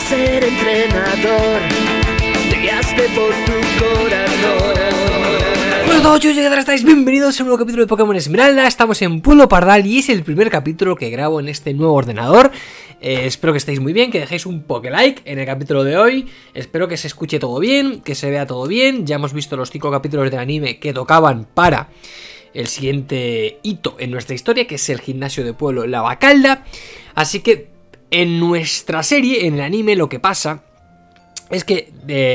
a ser entrenador. Llegaste por tu corazón. Hola a todos, chicos, ¿qué tal estáis? Bienvenidos a un nuevo capítulo de Pokémon Esmeralda. Estamos en Pueblo Pardal y es el primer capítulo que grabo en este nuevo ordenador. Espero que estéis muy bien, que dejéis un Poké-like en el capítulo de hoy. Espero que se escuche todo bien, que se vea todo bien. Ya hemos visto los 5 capítulos del anime que tocaban para el siguiente hito en nuestra historia, que es el gimnasio de Pueblo Lavacalda. Así que en nuestra serie, en el anime, lo que pasa es que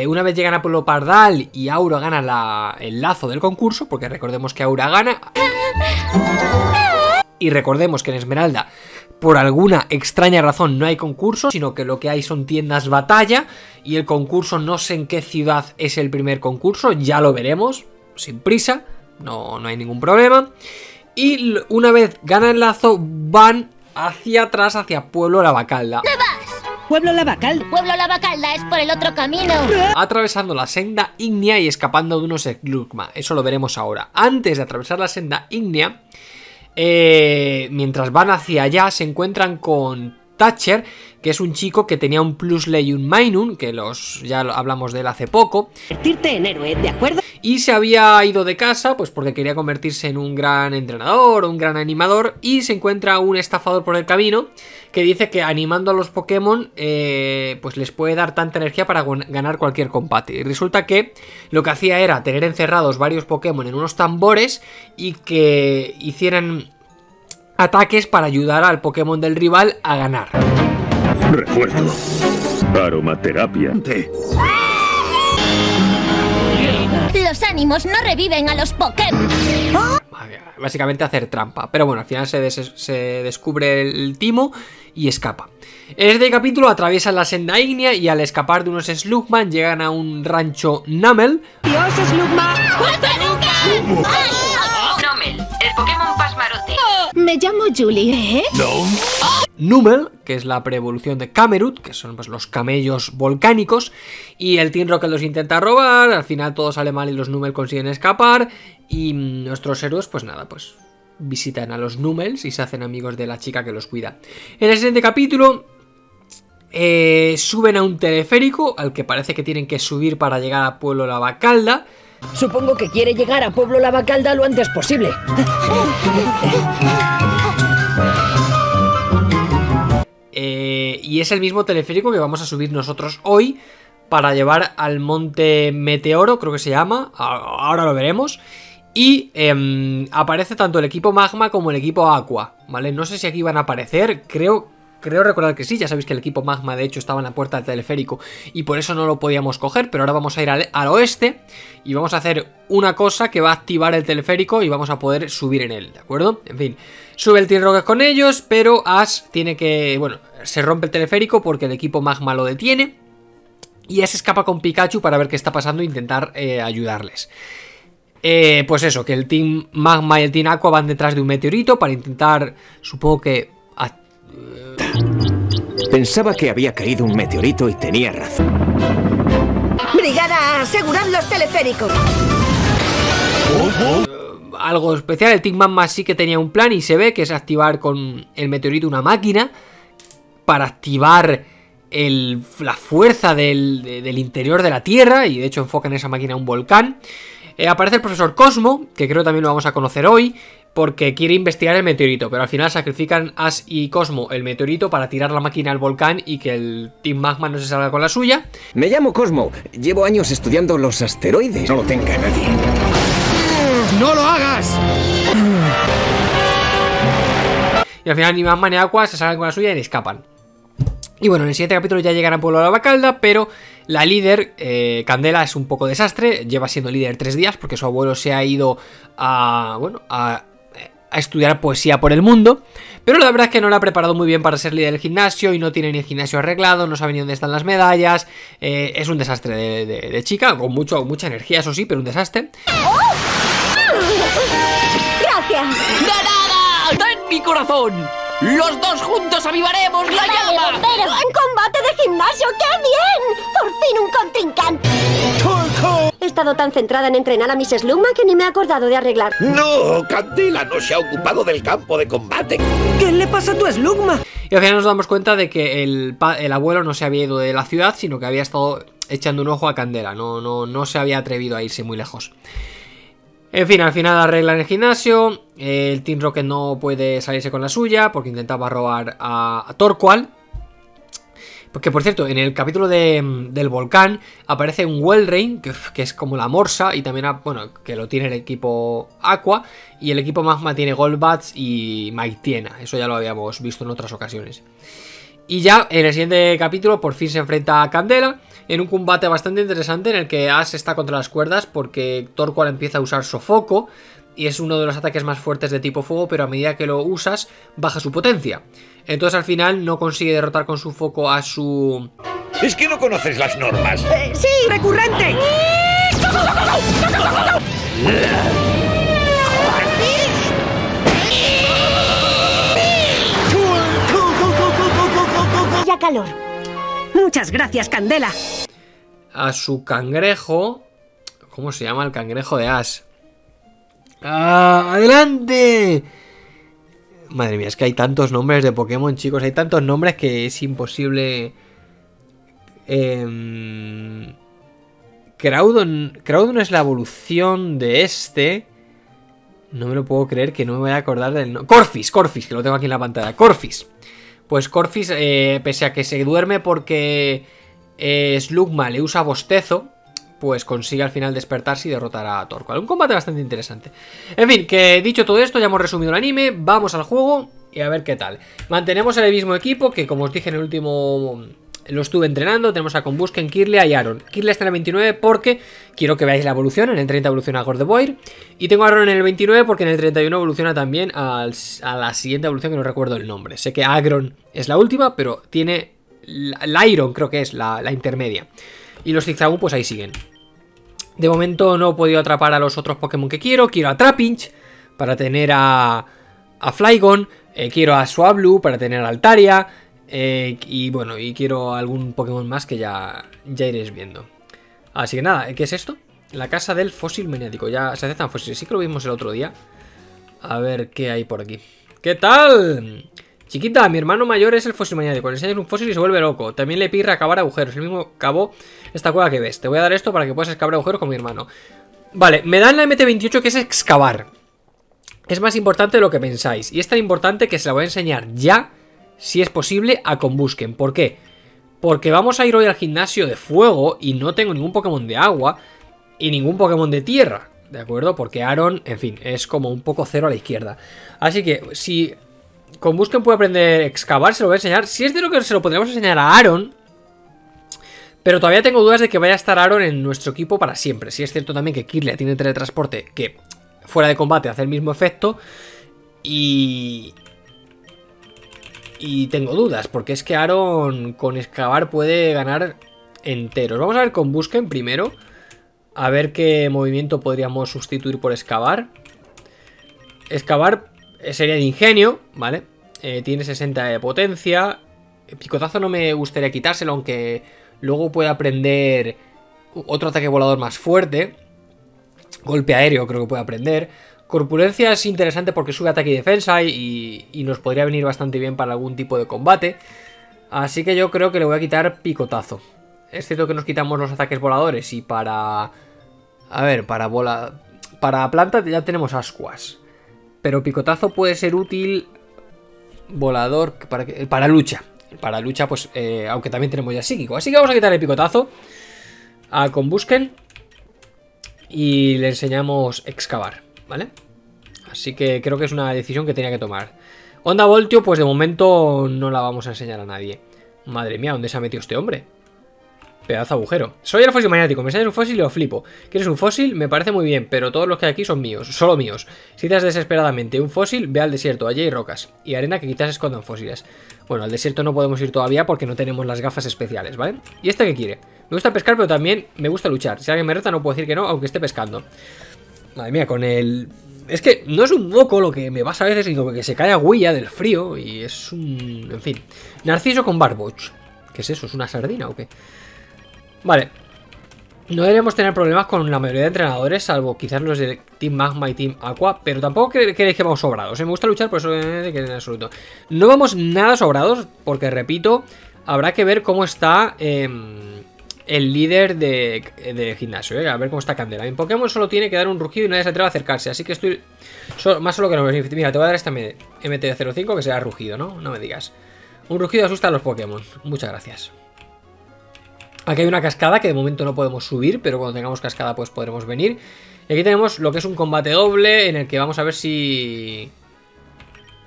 una vez llegan a Pueblo Pardal y Aura gana el lazo del concurso, porque recordemos que Aura gana. Y recordemos que en Esmeralda, por alguna extraña razón, no hay concurso, sino que lo que hay son tiendas batalla. Y el concurso, no sé en qué ciudad es el primer concurso, ya lo veremos, sin prisa, no hay ningún problema. Y una vez gana el lazo, van hacia atrás, hacia Pueblo Lavacalda. ¡No vas! ¡Pueblo Lavacalda! ¡Pueblo Lavacalda es por el otro camino! Atravesando la senda ígnea y escapando de unos Slugman. Eso lo veremos ahora. Antes de atravesar la senda ígnea, mientras van hacia allá se encuentran con Thatcher, que es un chico que tenía un Plusle y un Minun, que ya hablamos de él hace poco. Convertirte en héroe, ¿de acuerdo? Y se había ido de casa, pues porque quería convertirse en un gran entrenador, un gran animador, y se encuentra un estafador por el camino que dice que animando a los Pokémon, pues les puede dar tanta energía para ganar cualquier combate. Y resulta que lo que hacía era tener encerrados varios Pokémon en unos tambores y que hicieran ataques para ayudar al Pokémon del rival a ganar. Refuerzo. Aromaterapia. Los ánimos no reviven a los Pokémon. Básicamente hacer trampa. Pero bueno, al final se descubre el timo y escapa. En este capítulo atraviesan la senda ígnea y al escapar de unos Slugman llegan a un rancho Numel. ¡Dios, Slugman! ¡Nunca! Numel, el Pokémon Pasmarote. Me llamo Julie, ¿eh? No. Numel, que es la preevolución de Camerupt, que son pues los camellos volcánicos, y el Team Rocket los intenta robar, al final todo sale mal y los Numel consiguen escapar, y nuestros héroes, pues nada, pues visitan a los Numels y se hacen amigos de la chica que los cuida. En el siguiente capítulo suben a un teleférico, al que parece que tienen que subir para llegar a Pueblo Lavacalda. Supongo que quiere llegar a Pueblo Lavacalda lo antes posible. Y es el mismo teleférico que vamos a subir nosotros hoy para llevar al monte Meteoro, creo que se llama, ahora lo veremos. Y aparece tanto el equipo Magma como el equipo Aqua, ¿vale? No sé si aquí van a aparecer, creo recordar que sí. Ya sabéis que el equipo Magma de hecho estaba en la puerta del teleférico y por eso no lo podíamos coger, pero ahora vamos a ir al oeste y vamos a hacer una cosa que va a activar el teleférico y vamos a poder subir en él, ¿de acuerdo? En fin, sube el Team Rocket con ellos, pero Ash tiene que... bueno, se rompe el teleférico porque el equipo Magma lo detiene y Ash escapa con Pikachu para ver qué está pasando e intentar ayudarles. Pues eso, que el Team Magma y el Team Aqua van detrás de un meteorito para intentar, supongo que... Pensaba que había caído un meteorito y tenía razón. Brigada, asegurad los teleféricos. Algo especial, el Team Magma sí que tenía un plan y se ve que es activar con el meteorito una máquina para activar la fuerza del interior de la Tierra, y de hecho enfocan en esa máquina un volcán. Aparece el profesor Cosmo, que creo también lo vamos a conocer hoy, porque quiere investigar el meteorito, pero al final sacrifican Ash y Cosmo el meteorito para tirar la máquina al volcán y que el Team Magma no se salga con la suya. Me llamo Cosmo, llevo años estudiando los asteroides. No lo tenga nadie. ¡No lo hagas! Y al final ni Magma ni Aqua se salgan con la suya y escapan. Y bueno, en el siguiente capítulo ya llegan a Pueblo Lavacalda, pero la líder, Candela, es un poco desastre. Lleva siendo líder 3 días porque su abuelo se ha ido a... bueno, a estudiar poesía por el mundo, pero la verdad es que no la ha preparado muy bien para ser líder del gimnasio y no tiene ni el gimnasio arreglado, no sabe ni dónde están las medallas. Es un desastre de chica, con mucha energía, eso sí, pero un desastre. ¡Oh! ¡Gracias! ¡De nada! ¡Ten mi corazón! ¡Los dos juntos avivaremos la llama! ¡Pero en combate de gimnasio! ¡Qué bien! ¡Por fin un contrincante! ¡Torkoal! estado tan centrada en entrenar a mis Slugman que ni me he acordado de arreglar. ¡No! Candela no se ha ocupado del campo de combate. ¿Qué le pasa a tu Slugman? Y al final nos damos cuenta de que el abuelo no se había ido de la ciudad, sino que había estado echando un ojo a Candela. No se había atrevido a irse muy lejos. En fin, al final arreglan el gimnasio. El Team Rocket no puede salirse con la suya porque intentaba robar a Torkoal. Porque, por cierto, en el capítulo del volcán aparece un Weldrein, que es como la morsa, y también, bueno, que lo tiene el equipo Aqua, y el equipo Magma tiene Golbats y Maitiena. Eso ya lo habíamos visto en otras ocasiones. Y ya en el siguiente capítulo por fin se enfrenta a Candela en un combate bastante interesante en el que Ash está contra las cuerdas porque Torkoal empieza a usar Sofoco, y es uno de los ataques más fuertes de tipo fuego, pero a medida que lo usas, baja su potencia. Entonces al final no consigue derrotar con su foco a su... Es que no conoces las normas. Sí, recurrente. Ya calor. Muchas gracias, Candela. A su cangrejo... ¿Cómo se llama el cangrejo de Ash? ¡Ah, adelante! Madre mía, es que hay tantos nombres de Pokémon, chicos. Hay tantos nombres que es imposible... Groudon es la evolución de este. No me lo puedo creer que no me voy a acordar del nombre. Corphish, que lo tengo aquí en la pantalla. Corphish. Pues Corphish, pese a que se duerme porque Slugma le usa bostezo, pues consigue al final despertarse y derrotar a Torkoal. Un combate bastante interesante. En fin, que dicho todo esto, ya hemos resumido el anime. Vamos al juego y a ver qué tal. Mantenemos el mismo equipo que, como os dije en el último... Lo estuve entrenando. Tenemos a Combusken, Kirlia y Aron. Kirlia está en el 29 porque quiero que veáis la evolución. En el 30 evoluciona a Gardevoir. Y tengo a Aron en el 29 porque en el 31 evoluciona también a la siguiente evolución que no recuerdo el nombre. Sé que Aggron es la última, pero tiene... Lairon creo que es la intermedia. Y los Zigzagoon pues ahí siguen. De momento no he podido atrapar a los otros Pokémon que quiero. Quiero a Trapinch para tener a Flygon. Quiero a Swablu para tener a Altaria. Y bueno, y quiero algún Pokémon más que ya iréis viendo. Así que nada, ¿qué es esto? La casa del fósil maniático. Ya se aceptan fósiles, sí que lo vimos el otro día. A ver qué hay por aquí. ¿Qué tal? Chiquita, mi hermano mayor es el fósil maniático. Le enseñas un fósil y se vuelve loco. También le pirra cavar agujeros. El mismo cavó esta cueva que ves. Te voy a dar esto para que puedas excavar agujeros con mi hermano. Vale, me dan la MT28 que es excavar. Es más importante de lo que pensáis. Y es tan importante que se la voy a enseñar ya, si es posible, a Combusken. ¿Por qué? Porque vamos a ir hoy al gimnasio de fuego y no tengo ningún Pokémon de agua y ningún Pokémon de tierra. ¿De acuerdo? Porque Aron, en fin, es como un poco cero a la izquierda. Así que si... Combusken puede aprender a excavar, se lo voy a enseñar. Si es de lo que se lo podríamos enseñar a Aron, pero todavía tengo dudas de que vaya a estar Aron en nuestro equipo para siempre. Si es cierto también que Kirlia tiene teletransporte, que fuera de combate hace el mismo efecto. Y tengo dudas, porque es que Aron con excavar puede ganar enteros. Vamos a ver con Combusken primero, a ver qué movimiento podríamos sustituir por excavar. Excavar sería de ingenio, ¿vale? Tiene 60 de potencia. Picotazo no me gustaría quitárselo, aunque luego pueda aprender otro ataque volador más fuerte. Golpe aéreo creo que puede aprender. Corpulencia es interesante porque sube ataque y defensa y nos podría venir bastante bien para algún tipo de combate. Así que yo creo que le voy a quitar picotazo. Es cierto que nos quitamos los ataques voladores y para... A ver, para planta ya tenemos ascuas. Pero picotazo puede ser útil, volador, para lucha. Para lucha, pues, aunque también tenemos ya psíquico. Así que vamos a quitarle picotazo a Combusken y le enseñamos excavar, ¿vale? Así que creo que es una decisión que tenía que tomar. Onda Voltio, pues de momento no la vamos a enseñar a nadie. Madre mía, ¿dónde se ha metido este hombre? Pedazo agujero. Soy el fósil maniático, me sales un fósil y lo flipo. ¿Quieres un fósil? Me parece muy bien, pero todos los que hay aquí son míos, solo míos. Si te das desesperadamente un fósil, ve al desierto, allí hay rocas y arena que quizás escondan fósiles. Bueno, al desierto no podemos ir todavía porque no tenemos las gafas especiales, ¿vale? ¿Y esta qué quiere? Me gusta pescar, pero también me gusta luchar. Si alguien me reta no puedo decir que no, aunque esté pescando. Madre mía, con el... Es que no es un moco lo que me pasa a veces, sino que se cae a huella del frío y es un... En fin. Narciso con Barboach. ¿Qué es eso? ¿Es una sardina o qué? Vale, No deberemos tener problemas con la mayoría de entrenadores, salvo quizás los de Team Magma y Team Aqua, pero tampoco creéis que vamos sobrados. Me gusta luchar, por eso en absoluto. No vamos nada sobrados, porque repito, habrá que ver cómo está el líder de gimnasio, a ver cómo está Candela. En Pokémon solo tiene que dar un rugido y nadie se atreve a acercarse, así que estoy más solo que no. Mira, te voy a dar esta MT-05 que será rugido, ¿no? No me digas. Un rugido asusta a los Pokémon. Muchas gracias. Aquí hay una cascada que de momento no podemos subir, pero cuando tengamos cascada pues podremos venir. Y aquí tenemos lo que es un combate doble en el que vamos a ver si...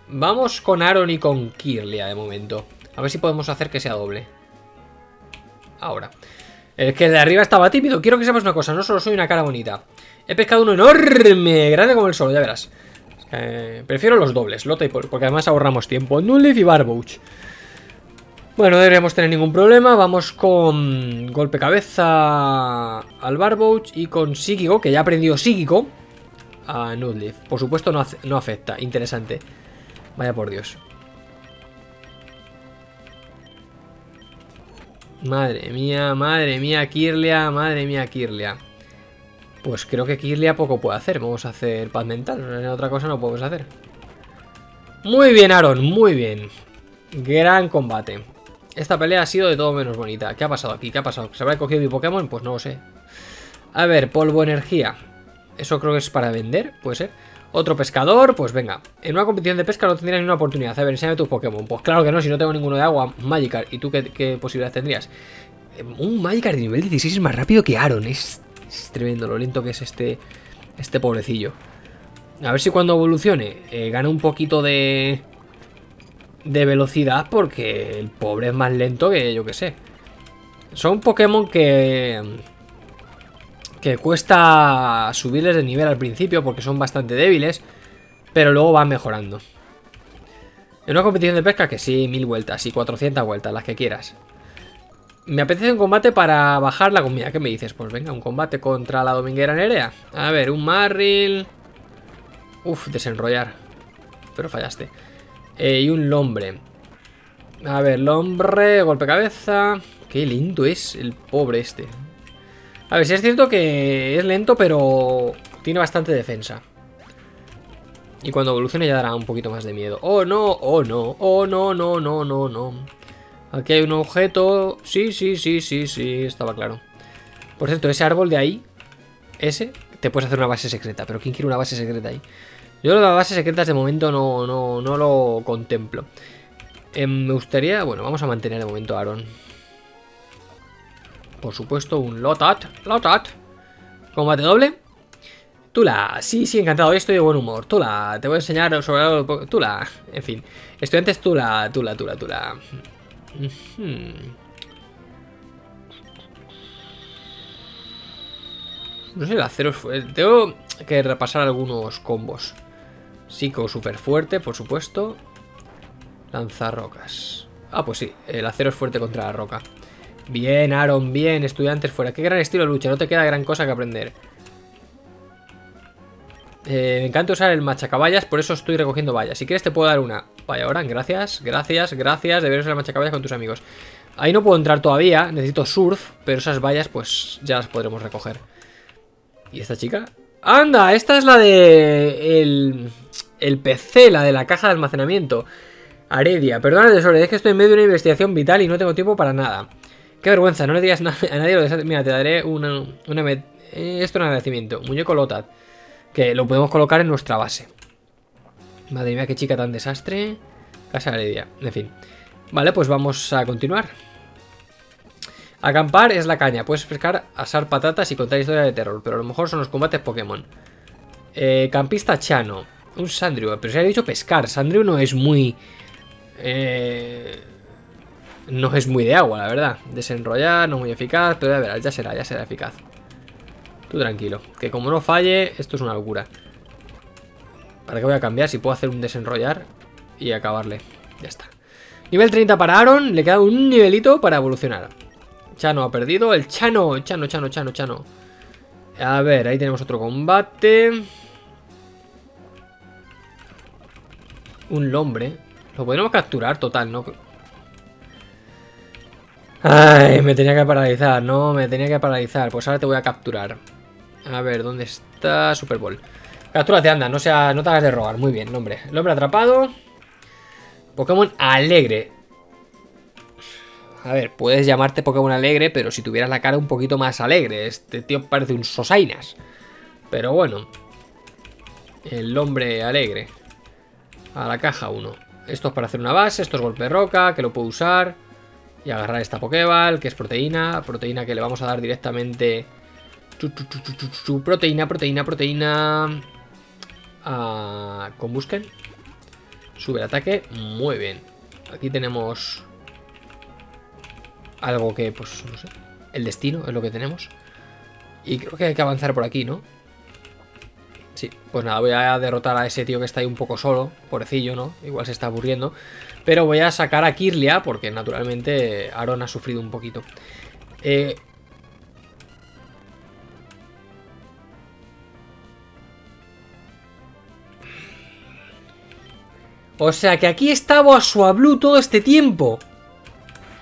Vamos con Aron y con Kirlia de momento. A ver si podemos hacer que sea doble. Ahora. El que de arriba estaba tímido. Quiero que sepas una cosa, no solo soy una cara bonita. He pescado uno enorme, grande como el sol, ya verás. Prefiero los dobles, Lota y porque además ahorramos tiempo. Nuzleaf y Barboach. Bueno, no deberíamos tener ningún problema. Vamos con golpe cabeza al Barboach y con psíquico, que ya ha aprendido psíquico, a Nuzleaf. Por supuesto no afecta. Interesante. Vaya por Dios. Madre mía, Kirlia, madre mía, Kirlia. Pues creo que Kirlia poco puede hacer. Vamos a hacer paz mental. Otra cosa no podemos hacer. Muy bien, Aron, muy bien. Gran combate. Esta pelea ha sido de todo menos bonita. ¿Qué ha pasado aquí? ¿Qué ha pasado? ¿Se habrá cogido mi Pokémon? Pues no lo sé. A ver, polvo energía. Eso creo que es para vender, puede ser. Otro pescador, pues venga. En una competición de pesca no tendrías ninguna oportunidad. A ver, enséñame tus Pokémon. Pues claro que no, si no tengo ninguno de agua. Magikarp, ¿y tú qué posibilidades tendrías? Un Magikarp de nivel 16 es más rápido que Aron. Es tremendo lo lento que es este pobrecillo. A ver si cuando evolucione gana un poquito de velocidad, porque el pobre es más lento que yo que sé. Son Pokémon que cuesta subirles de nivel al principio porque son bastante débiles, pero luego van mejorando. En una competición de pesca que sí, 1000 vueltas y 400 vueltas, las que quieras. Me apetece un combate para bajar la comida. ¿Qué me dices? Pues venga, un combate contra la dominguera Nerea. A ver, un Marril. Uf, desenrollar. Pero fallaste. Y un Lombre. A ver, Lombre, golpe cabeza. Qué lento es el pobre este. A ver, sí es cierto que es lento, pero tiene bastante defensa. Y cuando evolucione ya dará un poquito más de miedo. Oh no, oh no, oh no, no, no, no, no. Aquí hay un objeto. Sí, sí, sí, sí, sí, estaba claro. Por cierto, ese árbol de ahí, ese, te puedes hacer una base secreta. Pero ¿quién quiere una base secreta ahí? Yo lo de las bases secretas de momento no lo contemplo. Me gustaría... Bueno, vamos a mantener de momento a Aron. Por supuesto, un Lotat. Lotat. Combate doble. Tula. Sí, sí, encantado. Hoy estoy de buen humor. Tula. Te voy a enseñar sobre algo... Tula. En fin. Estudiantes Tula. Tula, Tula, Tula. No sé, el acero... Tengo que repasar algunos combos. Psico súper fuerte, por supuesto. Lanzarrocas. Ah, pues sí, el acero es fuerte contra la roca. Bien, Aron, bien, estudiantes fuera. Qué gran estilo de lucha, no te queda gran cosa que aprender. Me encanta usar el machacaballas, por eso estoy recogiendo vallas. Si quieres te puedo dar una. Vaya, ahora, gracias, gracias, gracias. Deberías usar el machacaballas con tus amigos. Ahí no puedo entrar todavía, necesito surf. Pero esas vallas pues ya las podremos recoger. ¿Y esta chica? ¡Anda! Esta es la de... El PC, la de la caja de almacenamiento. Aredia. Perdona, tesoro, es que estoy en medio de una investigación vital y no tengo tiempo para nada. Qué vergüenza, no le digas a nadie lo de... Mira, te daré esto en agradecimiento. Muñeco Lotad. Que lo podemos colocar en nuestra base. Madre mía, qué chica tan desastre. Casa Aredia. En fin. Vale, pues vamos a continuar. Acampar es la caña. Puedes pescar, asar patatas y contar historias de terror. Pero a lo mejor son los combates Pokémon. Campista Chano. Un Sandrew. Pero se ha dicho pescar. Sandrew no es muy... No es muy de agua, la verdad. Desenrollar, no es muy eficaz. Pero ya verás, ya será eficaz. Tú tranquilo. Que como no falle, esto es una locura. ¿Para qué voy a cambiar si puedo hacer un desenrollar y acabarle? Ya está. Nivel 30 para Aron. Le queda un nivelito para evolucionar. Chano ha perdido, el Chano, Chano, Chano, Chano, Chano. A ver, ahí tenemos otro combate. Un Lombre. Lo podríamos capturar, total, ¿no? Ay, me tenía que paralizar, no, me tenía que paralizar. Pues ahora te voy a capturar. A ver, ¿dónde está Super Ball? Captúrate, anda, no sea, no te hagas de rogar. Muy bien, hombre. El hombre atrapado. Pokémon alegre. A ver, puedes llamarte Pokémon alegre, pero si tuvieras la cara un poquito más alegre. Este tío parece un sosainas. Pero bueno. El hombre alegre. A la caja 1. Esto es para hacer una base, esto es golpe de roca, que lo puedo usar. Y agarrar esta Pokéball, que es proteína. Proteína que le vamos a dar directamente. Proteína. A Combusken. Sube el ataque. Muy bien. Aquí tenemos algo que, pues, no sé. El destino es lo que tenemos. Y creo que hay que avanzar por aquí, ¿no? Sí, pues nada, voy a derrotar a ese tío que está ahí un poco solo, pobrecillo, ¿no? Igual se está aburriendo. Pero voy a sacar a Kirlia, porque naturalmente Aron ha sufrido un poquito. O sea que aquí estaba Swablu todo este tiempo.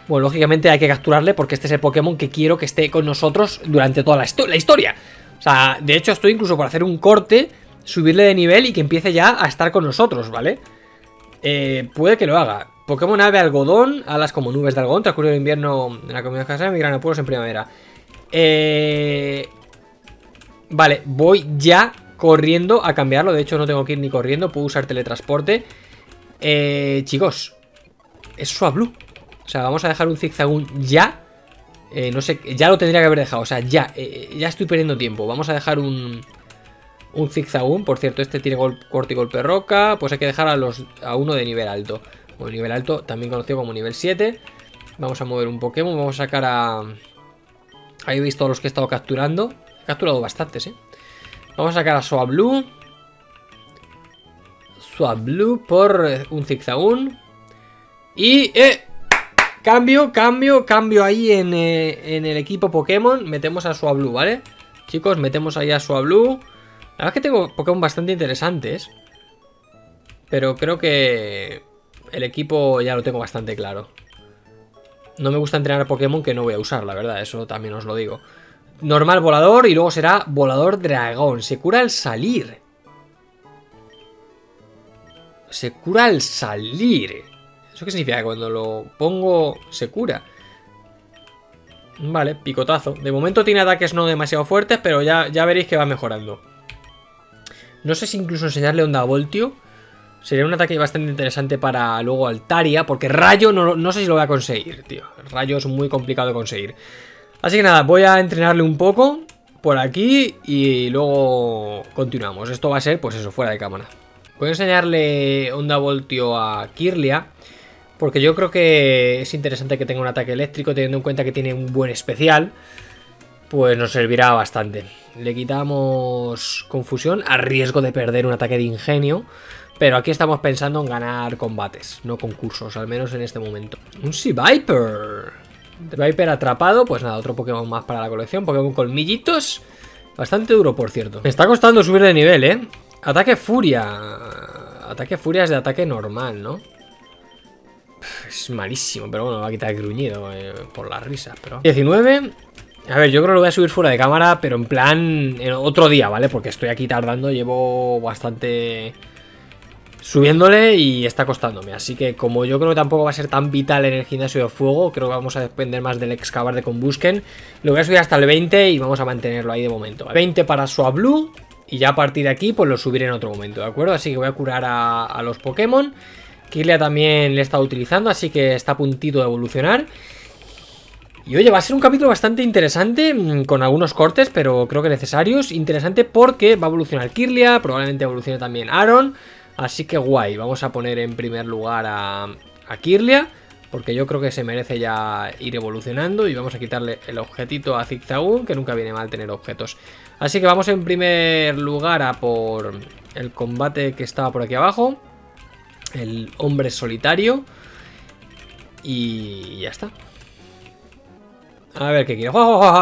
Bueno, lógicamente hay que capturarle porque este es el Pokémon que quiero que esté con nosotros durante toda la historia. O sea, de hecho estoy incluso por hacer un corte, subirle de nivel y que empiece ya a estar con nosotros, ¿vale? Puede que lo haga. Pokémon ave algodón, alas como nubes de algodón, transcurrido el invierno en la comunidad casera, migran a pueblos en primavera. Vale, voy ya corriendo a cambiarlo. De hecho no tengo que ir ni corriendo, puedo usar teletransporte. Chicos, es Swablu. O sea, vamos a dejar un Zigzagoon ya. No sé, ya lo tendría que haber dejado. O sea, ya, ya estoy perdiendo tiempo. Vamos a dejar un Zigzagoon. Por cierto, este tiene corte y golpe de roca. Pues hay que dejar a uno de nivel alto. O nivel alto, también conocido como nivel 7. Vamos a mover un Pokémon. Vamos a sacar a... Ahí veis todos los que he estado capturando. He capturado bastantes, Vamos a sacar a Swablu. Swablu por un Zigzagoon. Y... Cambio ahí en el equipo Pokémon. Metemos a Swablu, ¿vale? Chicos, metemos ahí a Swablu. La verdad es que tengo Pokémon bastante interesantes. Pero creo que el equipo ya lo tengo bastante claro. No me gusta entrenar a Pokémon que no voy a usar, la verdad. Eso también os lo digo. Normal volador y luego será volador dragón. Se cura al salir. Se cura al salir. ¿Eso qué significa? Que cuando lo pongo se cura. Vale, picotazo. De momento tiene ataques no demasiado fuertes, pero ya veréis que va mejorando. No sé si incluso enseñarle onda voltio. Sería un ataque bastante interesante para luego Altaria, porque rayo no sé si lo voy a conseguir, tío. Rayo es muy complicado de conseguir. Así que nada, voy a entrenarle un poco por aquí y luego continuamos. Esto va a ser, pues eso, fuera de cámara. Voy a enseñarle onda voltio a Kirlia. Porque yo creo que es interesante que tenga un ataque eléctrico, teniendo en cuenta que tiene un buen especial. Pues nos servirá bastante. Le quitamos confusión a riesgo de perder un ataque de ingenio. Pero aquí estamos pensando en ganar combates, no concursos, al menos en este momento. Un Seviper. Seviper atrapado, pues nada, otro Pokémon más para la colección. Pokémon colmillitos. Bastante duro, por cierto. Me está costando subir de nivel, Ataque furia. Ataque furia es de ataque normal, ¿no? Es malísimo, pero bueno, va a quitar el gruñido por las risas, pero... 19. A ver, yo creo que lo voy a subir fuera de cámara, pero en plan... En otro día, ¿vale? Porque estoy aquí tardando, llevo bastante... Subiéndole y está costándome. Así que como yo creo que tampoco va a ser tan vital en el gimnasio de fuego, creo que vamos a depender más del excavar de Combusken. Lo voy a subir hasta el 20 y vamos a mantenerlo ahí de momento, ¿vale? 20 para Swablu y ya a partir de aquí pues lo subiré en otro momento, ¿de acuerdo? Así que voy a curar a los Pokémon. Kirlia también le he estado utilizando, así que está a puntito de evolucionar. Y oye, va a ser un capítulo bastante interesante, con algunos cortes, pero creo que necesarios. Interesante porque va a evolucionar Kirlia, probablemente evolucione también Aron. Así que guay, vamos a poner en primer lugar a Kirlia, porque yo creo que se merece ya ir evolucionando. Y vamos a quitarle el objetito a Zigzagoon, que nunca viene mal tener objetos. Así que vamos en primer lugar a por el combate que estaba por aquí abajo. El hombre solitario. Y ya está. A ver, ¿qué quiero?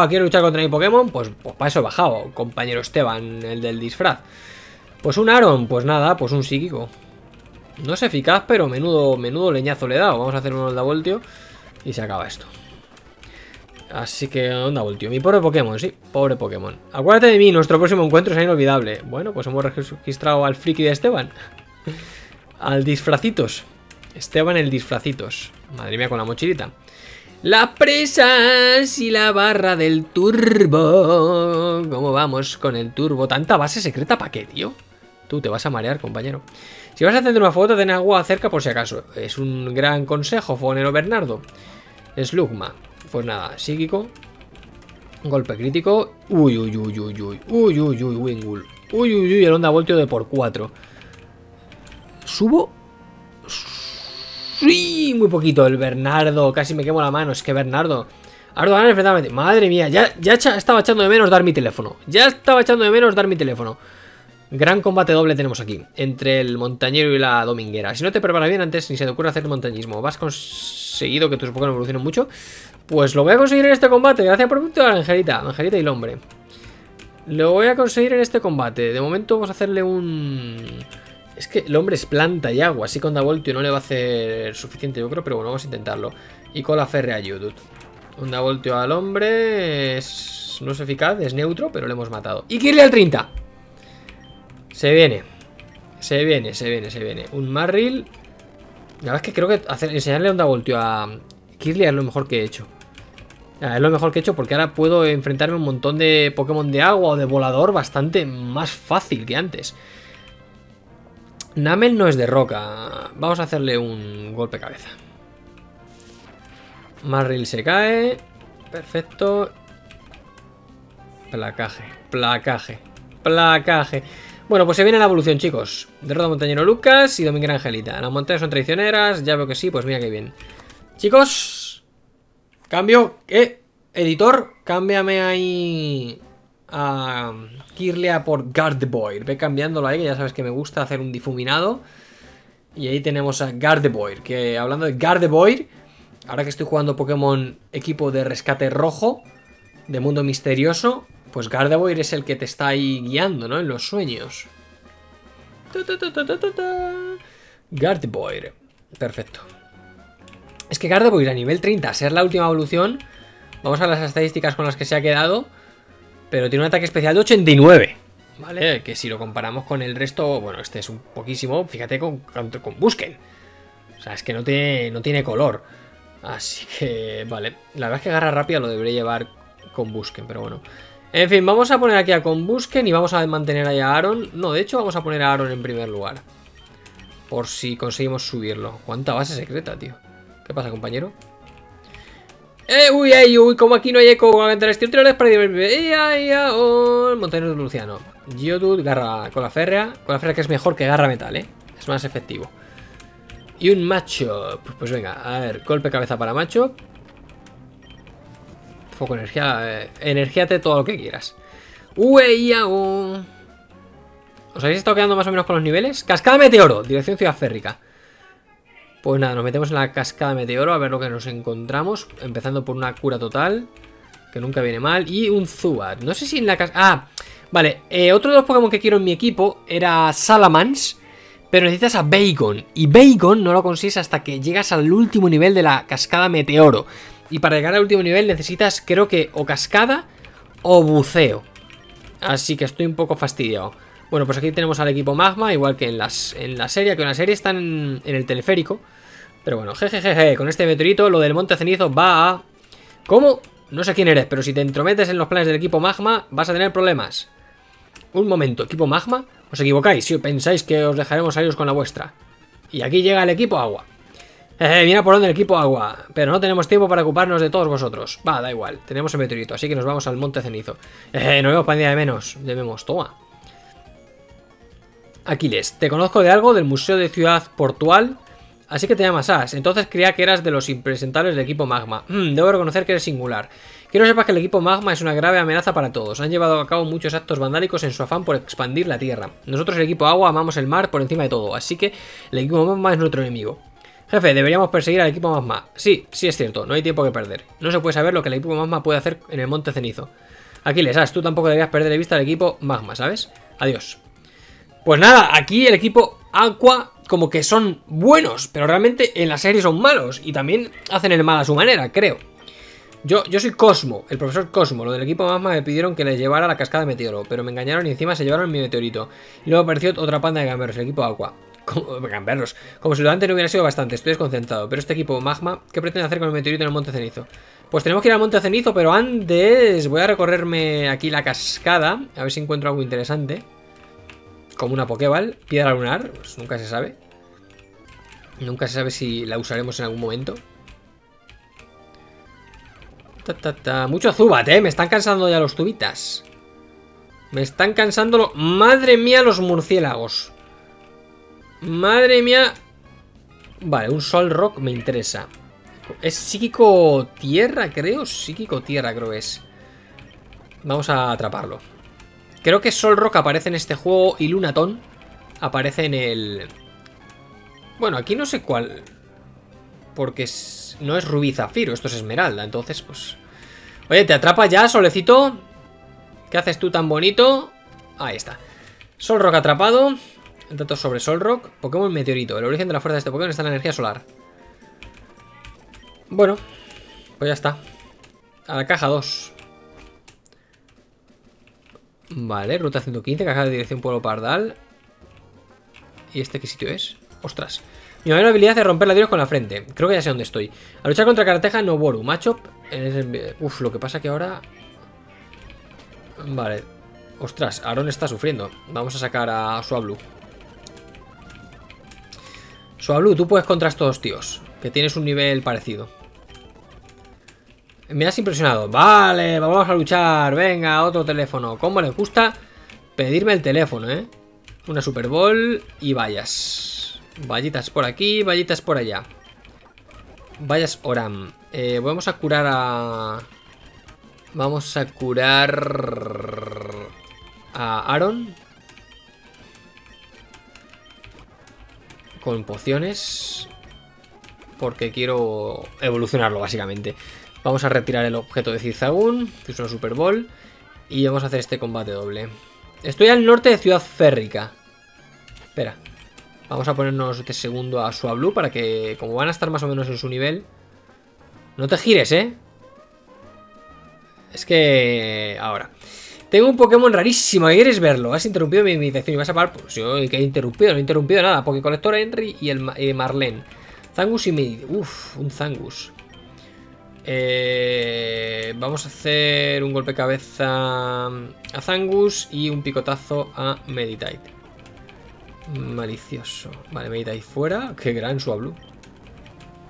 ¿Quiero luchar contra mi Pokémon? Pues para eso he bajado, compañero Esteban, el del disfraz. Pues un Aron, pues nada, pues un psíquico. No es eficaz, pero menudo leñazo le he dado. Vamos a hacer un Oldavoltio y se acaba esto. Así que onda, tío. Mi pobre Pokémon, sí, pobre Pokémon. Acuérdate de mí, nuestro próximo encuentro será inolvidable. Bueno, pues hemos registrado al friki de Esteban. Al disfracitos. Esteban el disfracitos. Madre mía, con la mochilita. Las presas y la barra del turbo. ¿Cómo vamos con el turbo? ¿Tanta base secreta para qué, tío? Tú te vas a marear, compañero. Si vas a hacer una foto, ten agua cerca por si acaso. Es un gran consejo, Fonero Bernardo. Slugma. Pues nada, psíquico. Golpe crítico. Uy, uy, uy, uy, uy. Uy, uy, uy, Wingull. Uy, uy, uy, el onda voltio de por 4. ¿Subo? Sí, muy poquito. El Bernardo. Casi me quemo la mano. Es que Bernardo. Ardogan enfrentadamente. Madre mía, ya estaba echando de menos dar mi teléfono. Ya estaba echando de menos dar mi teléfono. Gran combate doble tenemos aquí, entre el montañero y la dominguera. Si no te preparas bien antes, ni se te ocurre hacer montañismo. ¿Has conseguido que tus Pokémon evolucionen mucho? Pues lo voy a conseguir en este combate. Gracias por puntuar, Angelita. Angelita y el hombre. Lo voy a conseguir en este combate. De momento vamos a hacerle un... Es que el hombre es planta y agua. Así con Davoltio no le va a hacer suficiente, yo creo. Pero bueno, vamos a intentarlo. Y con la férrea Yudut. Un Davoltio al hombre es... No es eficaz, es neutro, pero le hemos matado. Y Kirlia al 30. Se viene. Se viene, se viene, se viene. Un Marril. La verdad es que creo que enseñarle Onda Voltio a Kirlia es lo mejor que he hecho. Es lo mejor que he hecho porque ahora puedo enfrentarme a un montón de Pokémon de agua o de volador bastante más fácil que antes. Numel no es de roca. Vamos a hacerle un golpe cabeza. Marril se cae. Perfecto. Placaje, placaje, placaje. Bueno, pues se viene la evolución, chicos. Derrota montañero Lucas y dominguera Angelita. Las montañas son traicioneras, ya veo que sí, pues mira qué bien. Chicos, cambio, editor, cámbiame ahí a Kirlia por Gardevoir. Ve cambiándolo ahí, que ya sabes que me gusta hacer un difuminado. Y ahí tenemos a Gardevoir, que hablando de Gardevoir, ahora que estoy jugando Pokémon equipo de rescate rojo, de mundo misterioso... Pues Gardevoir es el que te está ahí guiando, ¿no? En los sueños. Gardevoir. Perfecto. Es que Gardevoir a nivel 30, a ser la última evolución. Vamos a las estadísticas con las que se ha quedado. Pero tiene un ataque especial de 89. ¿Vale? Que si lo comparamos con el resto... Bueno, este es un poquísimo... Fíjate con Busquen. O sea, es que no tiene color. Así que... Vale. La verdad es que agarra rápida lo debería llevar con Busquen, pero bueno... En fin, vamos a poner aquí a Combusken y vamos a mantener ahí a Aron. No, de hecho vamos a poner a Aron en primer lugar. Por si conseguimos subirlo. ¿Cuánta base secreta, tío? ¿Qué pasa, compañero? Uy, ay, uy, como aquí no hay eco. Voy a entrar extinciones para divertirme. El montañero de Luciano. Geodude, garra con la férrea. Con la férrea que es mejor que garra metal, ¿eh? Es más efectivo. Y un macho. Pues venga, a ver, golpe cabeza para macho. Foco, energía, energíate todo lo que quieras. Ueyao. ¿Os habéis estado quedando más o menos con los niveles? Cascada Meteoro, dirección Ciudad Férrica. Pues nada, nos metemos en la Cascada Meteoro a ver lo que nos encontramos. Empezando por una cura total, que nunca viene mal. Y un Zubat. No sé si en la cascada... Ah, vale. Otro de los Pokémon que quiero en mi equipo era Salamence. Pero necesitas a Bacon. Y Bacon no lo consigues hasta que llegas al último nivel de la Cascada Meteoro. Y para llegar al último nivel necesitas, creo que, o cascada o buceo. Así que estoy un poco fastidiado. Bueno, pues aquí tenemos al equipo Magma, igual que en la serie, que en la serie están en el teleférico. Pero bueno, jejejeje, con este meteorito, lo del monte cenizo va a... ¿Cómo? No sé quién eres, pero si te entrometes en los planes del equipo Magma, vas a tener problemas. Un momento, ¿equipo Magma? Os equivocáis, si pensáis que os dejaremos iros con la vuestra. Y aquí llega el equipo Agua. Mira por dónde el equipo Agua. Pero no tenemos tiempo para ocuparnos de todos vosotros. Va, da igual, tenemos el meteorito, así que nos vamos al monte cenizo. Nos vemos para el día de menos. Debemos, toma. Aquiles, te conozco de algo del Museo de Ciudad Portual. Así que te llamas As. Entonces creía que eras de los impresentables del equipo Magma. Debo reconocer que eres singular. Quiero que sepas que el equipo Magma es una grave amenaza para todos. Han llevado a cabo muchos actos vandálicos en su afán por expandir la tierra. Nosotros el equipo Agua amamos el mar por encima de todo. Así que el equipo Magma es nuestro enemigo. Jefe, deberíamos perseguir al equipo Magma. Sí, sí es cierto, no hay tiempo que perder. No se puede saber lo que el equipo Magma puede hacer en el monte cenizo. Aquiles, As, tú tampoco deberías perder de vista al equipo Magma, ¿sabes? Adiós. Pues nada, aquí el equipo Aqua como que son buenos, pero realmente en la serie son malos. Y también hacen el mal a su manera, creo. Yo soy Cosmo, el profesor Cosmo. Lo del equipo Magma me pidieron que les llevara la cascada de meteoro, pero me engañaron y encima se llevaron mi meteorito. Y luego apareció otra panda de gamberros, el equipo Aqua. Gamberros. Como si lo de antes no hubiera sido bastante, estoy desconcentrado. Pero este equipo Magma, ¿qué pretende hacer con el meteorito en el Monte Cenizo? Pues tenemos que ir al Monte Cenizo, pero antes voy a recorrerme aquí la cascada, a ver si encuentro algo interesante. Como una Pokéball, piedra lunar, pues nunca se sabe. Nunca se sabe si la usaremos en algún momento. Mucho Zubat, me están cansando ya los tubitas. Me están cansando Madre mía, los murciélagos. Madre mía. Vale, un Solrock me interesa. Es psíquico tierra, creo. Psíquico tierra creo es. Vamos a atraparlo. Creo que Solrock aparece en este juego y Lunatón aparece en el... Bueno, aquí no sé cuál... Porque no es rubí zafiro, esto es esmeralda, entonces pues... Oye, ¿te atrapa ya, solecito? ¿Qué haces tú tan bonito? Ahí está. Solrock atrapado. Datos sobre Solrock. Pokémon meteorito. El origen de la fuerza de este Pokémon está en la energía solar. Bueno, pues ya está. A la caja 2. Vale, ruta 115, caja de dirección Pueblo Pardal. ¿Y este qué sitio es? Ostras. Mi mayor habilidad es romper ladrillos con la frente. Creo que ya sé dónde estoy. A luchar contra Carteja, Noboru. Matchup. Uf, lo que pasa que ahora... Vale. Ostras, Aron está sufriendo. Vamos a sacar a Swablu. Swablu, tú puedes contra estos tíos, que tienes un nivel parecido. Me has impresionado. Vale, vamos a luchar. Venga, otro teléfono. ¿Cómo les gusta pedirme el teléfono, eh? Una Super Bowl y vallas. Vallitas por aquí, vallitas por allá. Vallas Oram. Vamos a curar a... Vamos a curar... a Aron. Con pociones. Porque quiero evolucionarlo, básicamente. Vamos a retirar el objeto de Zigzagoon, que es una Super Ball. Y vamos a hacer este combate doble. Estoy al norte de Ciudad Férrica. Espera. Vamos a ponernos de segundo a Swablu para que, como van a estar más o menos en su nivel... No te gires, ¿eh? Es que... Ahora. Tengo un Pokémon rarísimo, ¿quieres verlo? Has interrumpido mi invitación y vas a parar... Pues yo que he interrumpido, no he interrumpido nada. Pokécolector Henry y el Marlene. Zangoose y Mid. Uf, un Zangoose. Vamos a hacer un golpe de cabeza a Zangoose y un picotazo a Meditite. Malicioso. Vale, me he ido ahí fuera. Qué gran Swablu.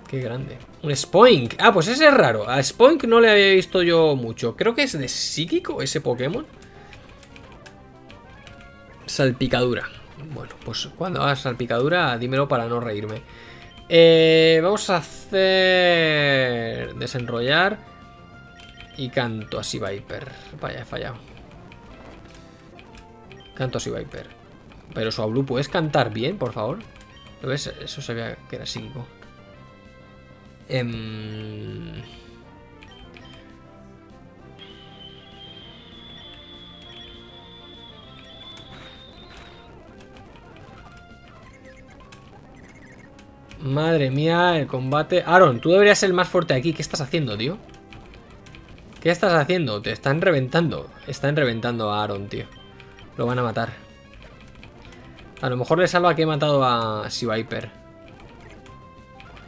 Qué grande. Un Spoink. Ah, pues ese es raro. A Spoink no le había visto yo mucho. Creo que es de psíquico ese Pokémon. Salpicadura. Bueno, pues cuando hagas salpicadura, dímelo para no reírme. Vamos a hacer... Desenrollar. Y canto así Viper. Vaya, he fallado. Canto así Viper. Pero Swablu, ¿puedes cantar bien, por favor? ¿Lo ves? Eso se veía que era psíquico. Madre mía, el combate... Aron, tú deberías ser el más fuerte aquí. ¿Qué estás haciendo, tío? ¿Qué estás haciendo? Te están reventando. Están reventando a Aron, tío. Lo van a matar. A lo mejor le salva que he matado a Seviper.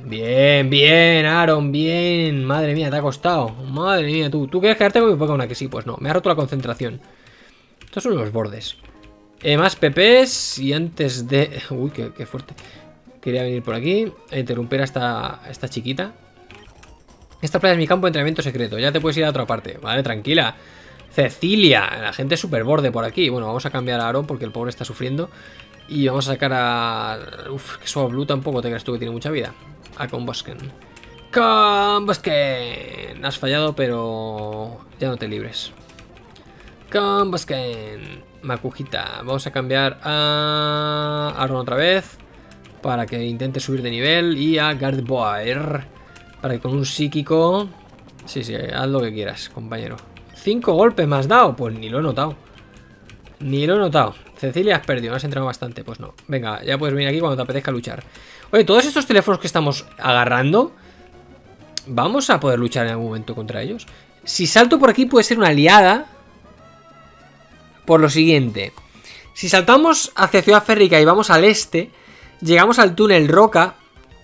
Bien, bien, Aron, bien. Madre mía, te ha costado. Madre mía, tú. ¿Tú quieres quedarte con mi Pokémon? Que sí, pues no. Me ha roto la concentración. Estos son los bordes. Más PPs. Y antes de... Uy, qué fuerte. Quería venir por aquí. Interrumpir a esta chiquita. Esta playa es mi campo de entrenamiento secreto. Ya te puedes ir a otra parte. Vale, tranquila. Cecilia. La gente es súper borde por aquí. Bueno, vamos a cambiar a Aron porque el pobre está sufriendo. Y vamos a sacar a... Uf, que Swablu tampoco te creas tú que tiene mucha vida. A Combusken. ¡Combusken! Has fallado, pero... Ya no te libres. ¡Combusken! Macujita. Vamos a cambiar a... Aron otra vez. Para que intente subir de nivel. Y a Gardevoir. Para que con un psíquico... Sí, haz lo que quieras, compañero. 5 golpes me has dado. Pues ni lo he notado. Ni lo he notado. Cecilia, has perdido, has entrenado bastante. Pues no. Venga, ya puedes venir aquí cuando te apetezca luchar. Oye, todos estos teléfonos que estamos agarrando Vamos a poder luchar en algún momento contra ellos. Si salto por aquí puede ser una liada. Por lo siguiente. Si saltamos hacia Ciudad Férrica y vamos al este, llegamos al túnel Roca,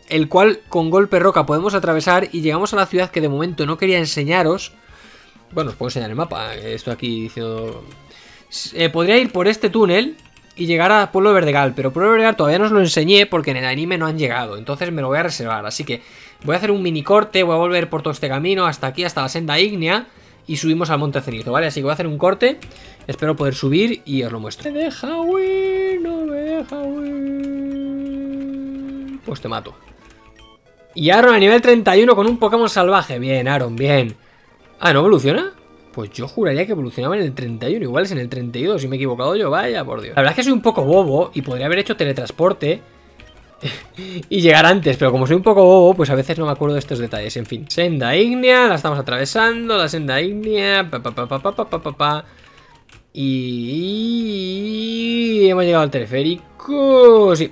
el cual con golpe Roca podemos atravesar y llegamos a la ciudad que de momento no quería enseñaros. Bueno, os puedo enseñar el mapa. Estoy aquí diciendo... podría ir por este túnel y llegar a Pueblo Verdegal, pero Pueblo Verdegal todavía no os lo enseñé porque en el anime no han llegado, entonces me lo voy a reservar. Así que voy a hacer un mini corte, voy a volver por todo este camino hasta aquí, hasta la senda ígnea, y subimos al Monte Cenizo, ¿vale? Así que voy a hacer un corte, espero poder subir y os lo muestro. Me deja huir, no me deja huir. Pues te mato. Y Aron a nivel 31 con un Pokémon salvaje. Bien, Aron, bien. Ah, ¿no evoluciona? Pues yo juraría que evolucionaba en el 31, igual es en el 32, si me he equivocado yo, vaya por Dios. La verdad es que soy un poco bobo y podría haber hecho teletransporte y llegar antes, pero como soy un poco bobo, pues a veces no me acuerdo de estos detalles, en fin. Senda ígnea, la estamos atravesando, la senda ígnea, y hemos llegado al teleférico, sí.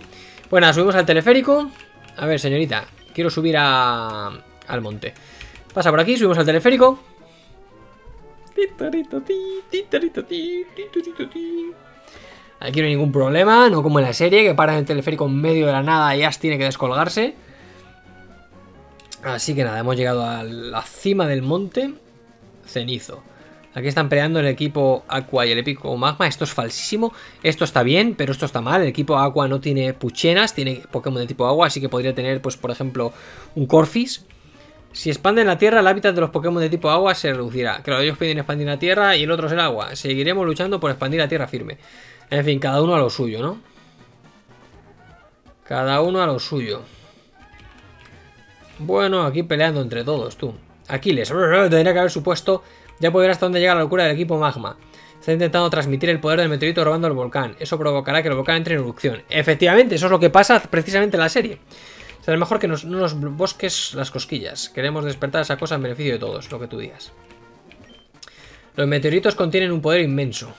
Bueno, subimos al teleférico. A ver, señorita, quiero subir al monte. Pasa por aquí, subimos al teleférico. Aquí no hay ningún problema, no como en la serie, que paran el teleférico en medio de la nada y Ash tiene que descolgarse. Así que nada, hemos llegado a la cima del monte Cenizo. Aquí están peleando el equipo Aqua y el equipo Magma. Esto es falsísimo, esto está bien, pero esto está mal. El equipo Aqua no tiene puchenas, tiene Pokémon de tipo agua, así que podría tener, pues por ejemplo, un Corphish. Si expanden la tierra, el hábitat de los Pokémon de tipo agua se reducirá. Claro, ellos piden expandir la tierra y el otro es el agua. Seguiremos luchando por expandir la tierra firme. En fin, cada uno a lo suyo, ¿no? Cada uno a lo suyo. Bueno, aquí peleando entre todos, tú. Aquiles, tendría que haber supuesto. Ya puedo ver hasta dónde llega la locura del equipo Magma. Está intentando transmitir el poder del meteorito robando el volcán. Eso provocará que el volcán entre en erupción. Efectivamente, eso es lo que pasa precisamente en la serie. Será mejor que no nos bosques las cosquillas. Queremos despertar esa cosa en beneficio de todos, lo que tú digas. Los meteoritos contienen un poder inmenso.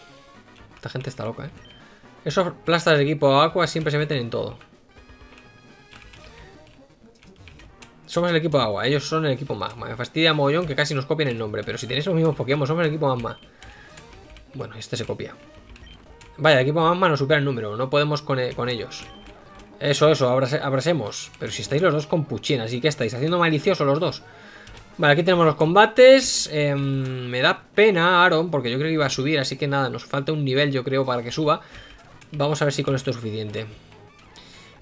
Esta gente está loca, ¿eh? Esos plastas de equipo Aqua siempre se meten en todo. Somos el equipo Agua, ellos son el equipo Magma. Me fastidia mogollón que casi nos copien el nombre, pero si tenéis los mismos Pokémon, somos el equipo Magma. Bueno, este se copia. Vaya, el equipo Magma nos supera el número, no podemos con ellos. Eso, abrasemos. Pero si estáis los dos con puchinas, ¿y qué estáis? Haciendo malicioso los dos. Vale, aquí tenemos los combates. Me da pena, Aron, porque yo creo que iba a subir. Así que nada, nos falta un nivel, yo creo, para que suba. Vamos a ver si con esto es suficiente.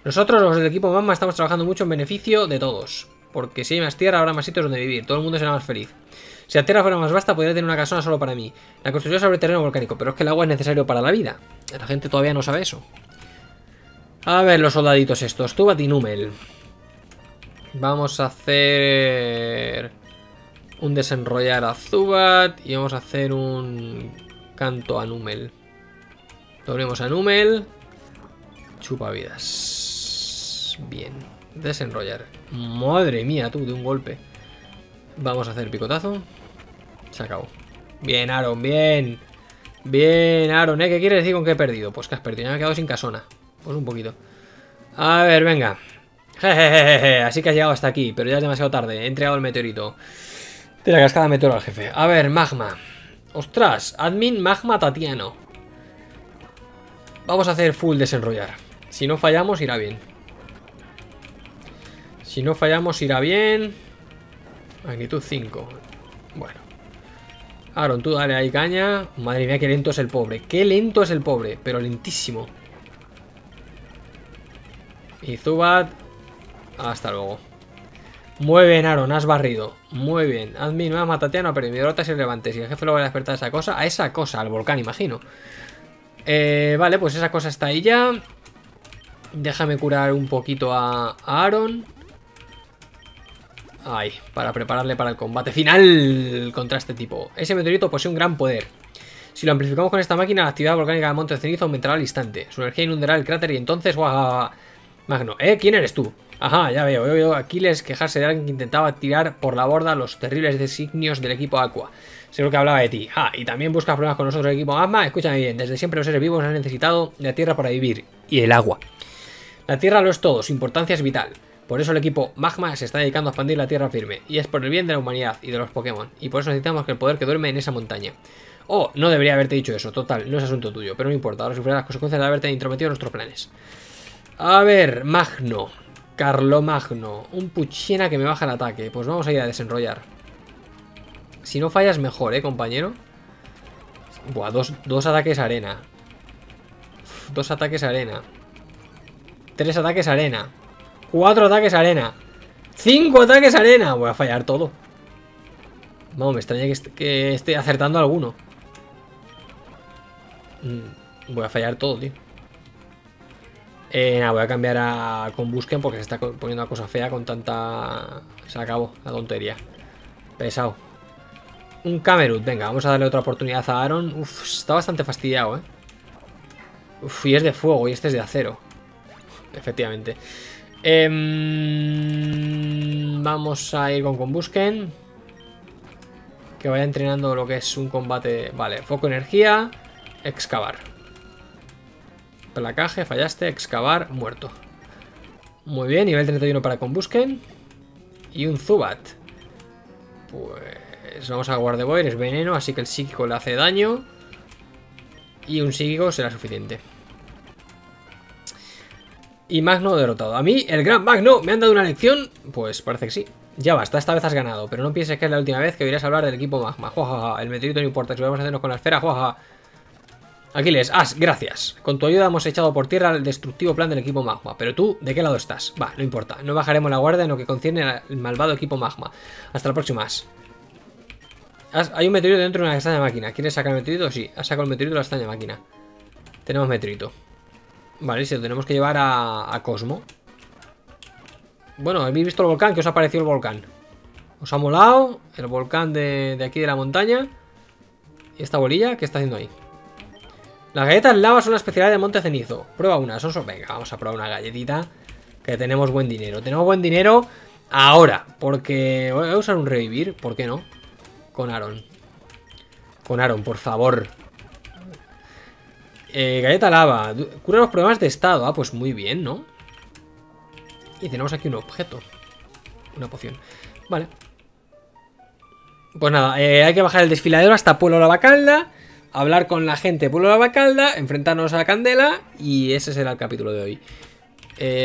Nosotros, los del equipo Magma, estamos trabajando mucho en beneficio de todos. Porque si hay más tierra, habrá más sitios donde vivir. Todo el mundo será más feliz. Si la tierra fuera más vasta, podría tener una casona solo para mí. La construcción sobre terreno volcánico. Pero es que el agua es necesario para la vida. La gente todavía no sabe eso. A ver los soldaditos estos. Zubat y Numel. Vamos a hacer un desenrollar a Zubat. Y vamos a hacer un canto a Numel. Doblemos a Numel. Chupa vidas. Bien. Desenrollar. Madre mía, tú, de un golpe. Vamos a hacer picotazo. Se acabó. Bien, Aron, bien. Bien, Aron, ¿eh? ¿Qué quieres decir con que he perdido? Pues que has perdido. Ya me he quedado sin casona. Pues un poquito. A ver, venga. Jejeje. Así que has llegado hasta aquí, pero ya es demasiado tarde. He entregado el meteorito. De la cascada meteoro al jefe. A ver, Magma. Ostras, admin Magma Tatiano. Vamos a hacer full desenrollar. Si no fallamos, irá bien. Si no fallamos, irá bien. Magnitud 5. Bueno. Aron, tú dale ahí caña. Madre mía, qué lento es el pobre. Qué lento es el pobre, pero lentísimo. Y Zubat, hasta luego. Muy bien, Aron, has barrido. Muy bien, admin, más matatiano, pero mi derrota es irrelevante. Si el jefe logra despertar a esa cosa, al volcán, imagino. Vale, pues esa cosa está ahí ya. Déjame curar un poquito a Aron. Ay, para prepararle para el combate final contra este tipo. Ese meteorito posee un gran poder. Si lo amplificamos con esta máquina, la actividad volcánica del Monte Cenizo aumentará al instante. Su energía inundará el cráter y entonces... ¡guau! Magno, ¿quién eres tú? Ajá, ya veo, he oído a Aquiles quejarse de alguien que intentaba tirar por la borda los terribles designios del equipo Aqua. Seguro que hablaba de ti. Ah, y también buscas problemas con nosotros, el equipo Magma. Escúchame bien, desde siempre los seres vivos han necesitado la tierra para vivir. Y el agua. La tierra lo es todo, su importancia es vital. Por eso el equipo Magma se está dedicando a expandir la tierra firme, y es por el bien de la humanidad y de los Pokémon, y por eso necesitamos que el poder que duerme en esa montaña. Oh, no debería haberte dicho eso, total, no es asunto tuyo, pero no importa, ahora sufrirás las consecuencias de haberte intrometido en nuestros planes. A ver, Magno, Carlomagno, un Puchena que me baja el ataque, pues vamos a ir a desenrollar. Si no fallas mejor, compañero. Buah, dos ataques arena. Uf, 2 ataques arena. 3 ataques arena. 4 ataques arena. 5 ataques arena. Voy a fallar todo. Vamos, me extraña que esté acertando alguno. Voy a fallar todo, tío. Nada, voy a cambiar a Combusken porque se está poniendo una cosa fea con tanta... Se acabó la tontería. Pesado. Un Camerupt, venga, vamos a darle otra oportunidad a Aron. Uf, está bastante fastidiado, Uf, y es de fuego y este es de acero. Efectivamente. Vamos a ir con Combusken. Que vaya entrenando lo que es un combate... Vale, foco, energía, excavar. Placaje, fallaste, excavar, muerto. Muy bien, nivel 31 para Combusken. Y un Zubat. Pues... Vamos a Gardevoir, es veneno, así que el psíquico le hace daño. Y un psíquico será suficiente. Y Magno derrotado. A mí, el gran Magno, ¿me han dado una lección? Pues parece que sí. Ya basta, esta vez has ganado. Pero no pienses que es la última vez que oirás hablar del equipo Magma. Jajaja, el meteorito no importa, si vamos a hacernos con la esfera. Jajaja. Aquiles, As, gracias. Con tu ayuda hemos echado por tierra el destructivo plan del equipo Magma. Pero tú, ¿de qué lado estás? Va, no importa. No bajaremos la guardia en lo que concierne al malvado equipo Magma. Hasta la próxima, As. Hay un meteorito dentro de una extraña máquina. ¿Quieres sacar el meteorito? Sí, ha sacado el meteorito de la extraña máquina. Tenemos meteorito. Vale, se lo tenemos que llevar a Cosmo. Bueno, ¿habéis visto el volcán? ¿Qué os ha parecido el volcán? ¿Os ha molado? El volcán de aquí de la montaña. ¿Y esta bolilla? ¿Qué está haciendo ahí? Las galletas lava son una especialidad de Monte Cenizo. Prueba una, son... Venga, vamos a probar una galletita. Que tenemos buen dinero. Tenemos buen dinero ahora. Porque... Voy a usar un revivir, ¿por qué no? Con Aron. Con Aron, por favor. Galleta lava. Cura los problemas de estado. Ah, pues muy bien, ¿no? Y tenemos aquí un objeto. Una poción. Vale. Pues nada, hay que bajar el desfiladero hasta Pueblo Lavacalda. Hablar con la gente de Pueblo Lavacalda. Enfrentarnos a Candela. Y ese será el capítulo de hoy.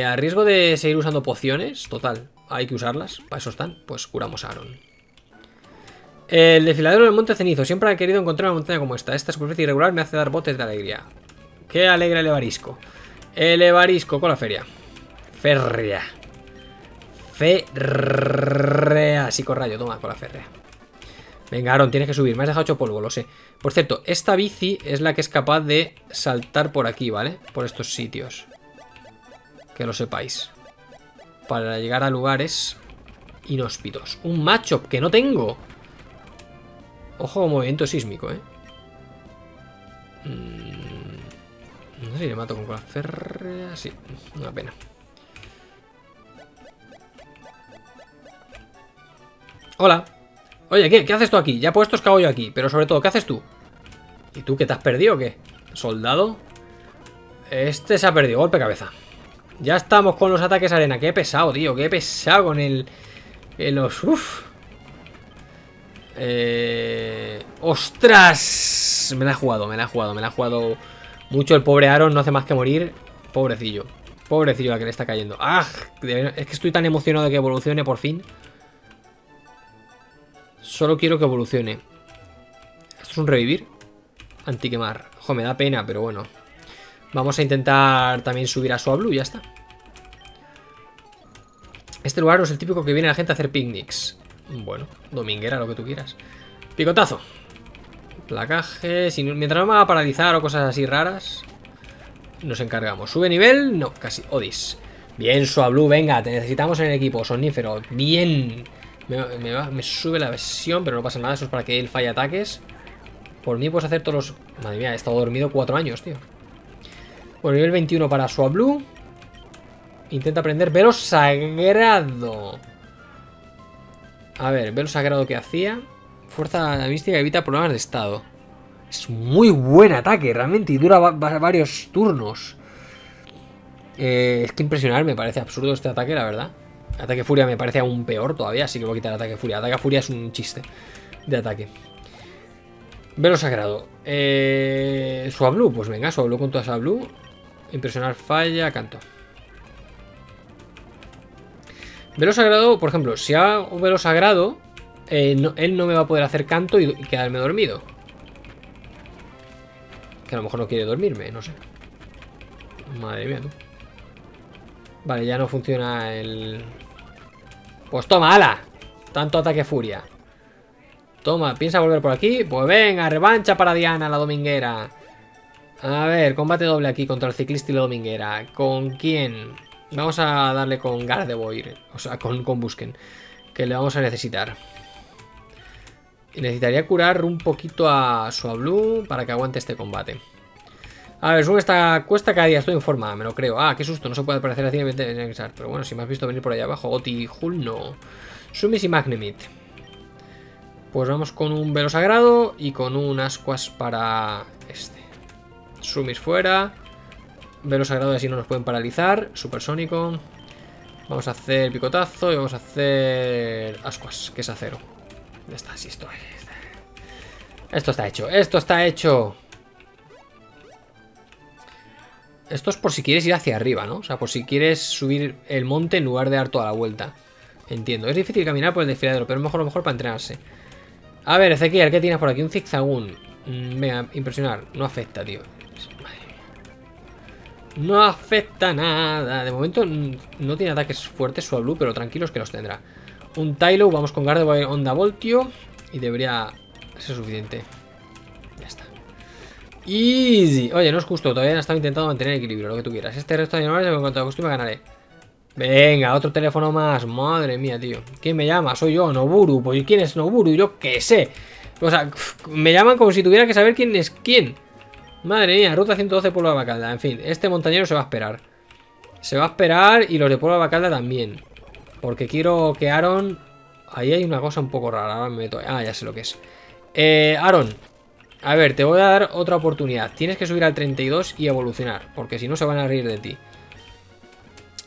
A riesgo de seguir usando pociones. Total, hay que usarlas. Para eso están. Pues curamos a Aron. El desfiladero del Monte Cenizo. Siempre he querido encontrar una montaña como esta. Esta superficie irregular me hace dar botes de alegría. ¡Qué alegre el Evarisco! El Evarisco con la feria. Ferrea. Ferrea. Psicorrayo, toma con la ferrea. Venga, Aron, tienes que subir. Me has dejado hecho polvo, lo sé. Por cierto, esta bici es la que es capaz de saltar por aquí, ¿vale? Por estos sitios. Que lo sepáis. Para llegar a lugares inhóspitos. Un matchup que no tengo. Ojo con movimiento sísmico, No sé si le mato con la férrea. Sí, una pena. Hola. Oye, ¿qué haces tú aquí? Ya puestos que hago yo aquí. Pero sobre todo, ¿qué haces tú? ¿Y tú qué te has perdido o qué? ¿Soldado? Este se ha perdido. Golpe cabeza. Ya estamos con los ataques arena. Qué pesado, tío. Qué pesado con los... Uf. ¡Ostras! Me la ha jugado mucho el pobre Aron, no hace más que morir. Pobrecillo. Pobrecillo la que le está cayendo. ¡Ah! Es que estoy tan emocionado de que evolucione por fin. Solo quiero que evolucione. Esto es un revivir. Antiquemar. Ojo, me da pena, pero bueno. Vamos a intentar también subir a Swablu y ya está. Este lugar no es el típico que viene la gente a hacer picnics. Bueno, dominguera, lo que tú quieras. Picotazo. Placaje. Mientras no me va a paralizar o cosas así raras, nos encargamos. ¿Sube nivel? No, casi. Odis. Bien, Swablu, venga, te necesitamos en el equipo. Somnífero, bien. Me sube la versión, pero no pasa nada. Eso es para que él falle ataques. Por mí puedes hacer todos los... Madre mía, he estado dormido 4 años, tío. Bueno, nivel 21 para Swablu. Intenta aprender Velo Sagrado. A ver, Velo Sagrado que hacía. Fuerza mística evita problemas de estado. Es muy buen ataque, realmente. Y dura varios turnos. Es que impresionar, me parece absurdo este ataque, la verdad. Ataque Furia me parece aún peor todavía, así que voy a quitar Ataque Furia. Ataque Furia es un chiste de ataque. Velo Sagrado. Swablu, pues venga, Swablu con toda Swablu. Impresionar falla, canto. Velo Sagrado, por ejemplo, si hago Velo Sagrado, él no me va a poder hacer canto y quedarme dormido. Que a lo mejor no quiere dormirme, no sé. Madre mía, tú. Vale, ya no funciona el... Pues toma, ala. Tanto Ataque Furia. Toma, piensa volver por aquí. Pues venga, revancha para Diana, la dominguera. A ver, combate doble aquí contra el ciclista y la dominguera. ¿Con quién? Vamos a darle con Gardevoir. O sea, con Combusken, que le vamos a necesitar. Y necesitaría curar un poquito a Swablu para que aguante este combate. A ver, sube esta cuesta cada día, estoy en forma, me lo creo. Ah, qué susto, no se puede aparecer así en el Nexar. Pero bueno, si me has visto venir por allá abajo, Goti, Hull, no. Sumis y Magnemite. Pues vamos con un Velo Sagrado y con un Ascuas para este. Sumis fuera. Velo Sagrado y así no nos pueden paralizar. Supersónico. Vamos a hacer Picotazo y vamos a hacer Ascuas, que es acero. Ya está, sí, esto es. Esto está hecho, esto está hecho. Esto es por si quieres ir hacia arriba, ¿no? O sea, por si quieres subir el monte en lugar de dar toda la vuelta. Entiendo. Es difícil caminar por el desfiladero, pero es mejor, lo mejor para entrenarse. A ver, Ezequiel, ¿qué tienes por aquí? Un Zigzagoon. Venga, impresionar. No afecta, tío. Madre mía. No afecta nada. De momento no tiene ataques fuertes Swablu, pero tranquilos que los tendrá. Un Tylo, vamos con Gardevoir Onda Voltio. Y debería ser suficiente. Ya está. Easy. Oye, no es justo, todavía no estaba intentando mantener el equilibrio, lo que tú quieras. Este resto de animales, en cuanto acostumbre, ganaré. Venga, otro teléfono más. Madre mía, tío. ¿Quién me llama? Soy yo, Noboru. Pues ¿quién es Noboru? Yo qué sé. O sea, me llaman como si tuviera que saber quién es quién. Madre mía, ruta 112 Pueblo Lavacalda. En fin, este montañero se va a esperar. Se va a esperar y los de Pueblo Lavacalda también. Porque quiero que Aron... Ahí hay una cosa un poco rara. Ahora me meto... Ah, ya sé lo que es. Aron. A ver, te voy a dar otra oportunidad. Tienes que subir al 32 y evolucionar, porque si no se van a reír de ti.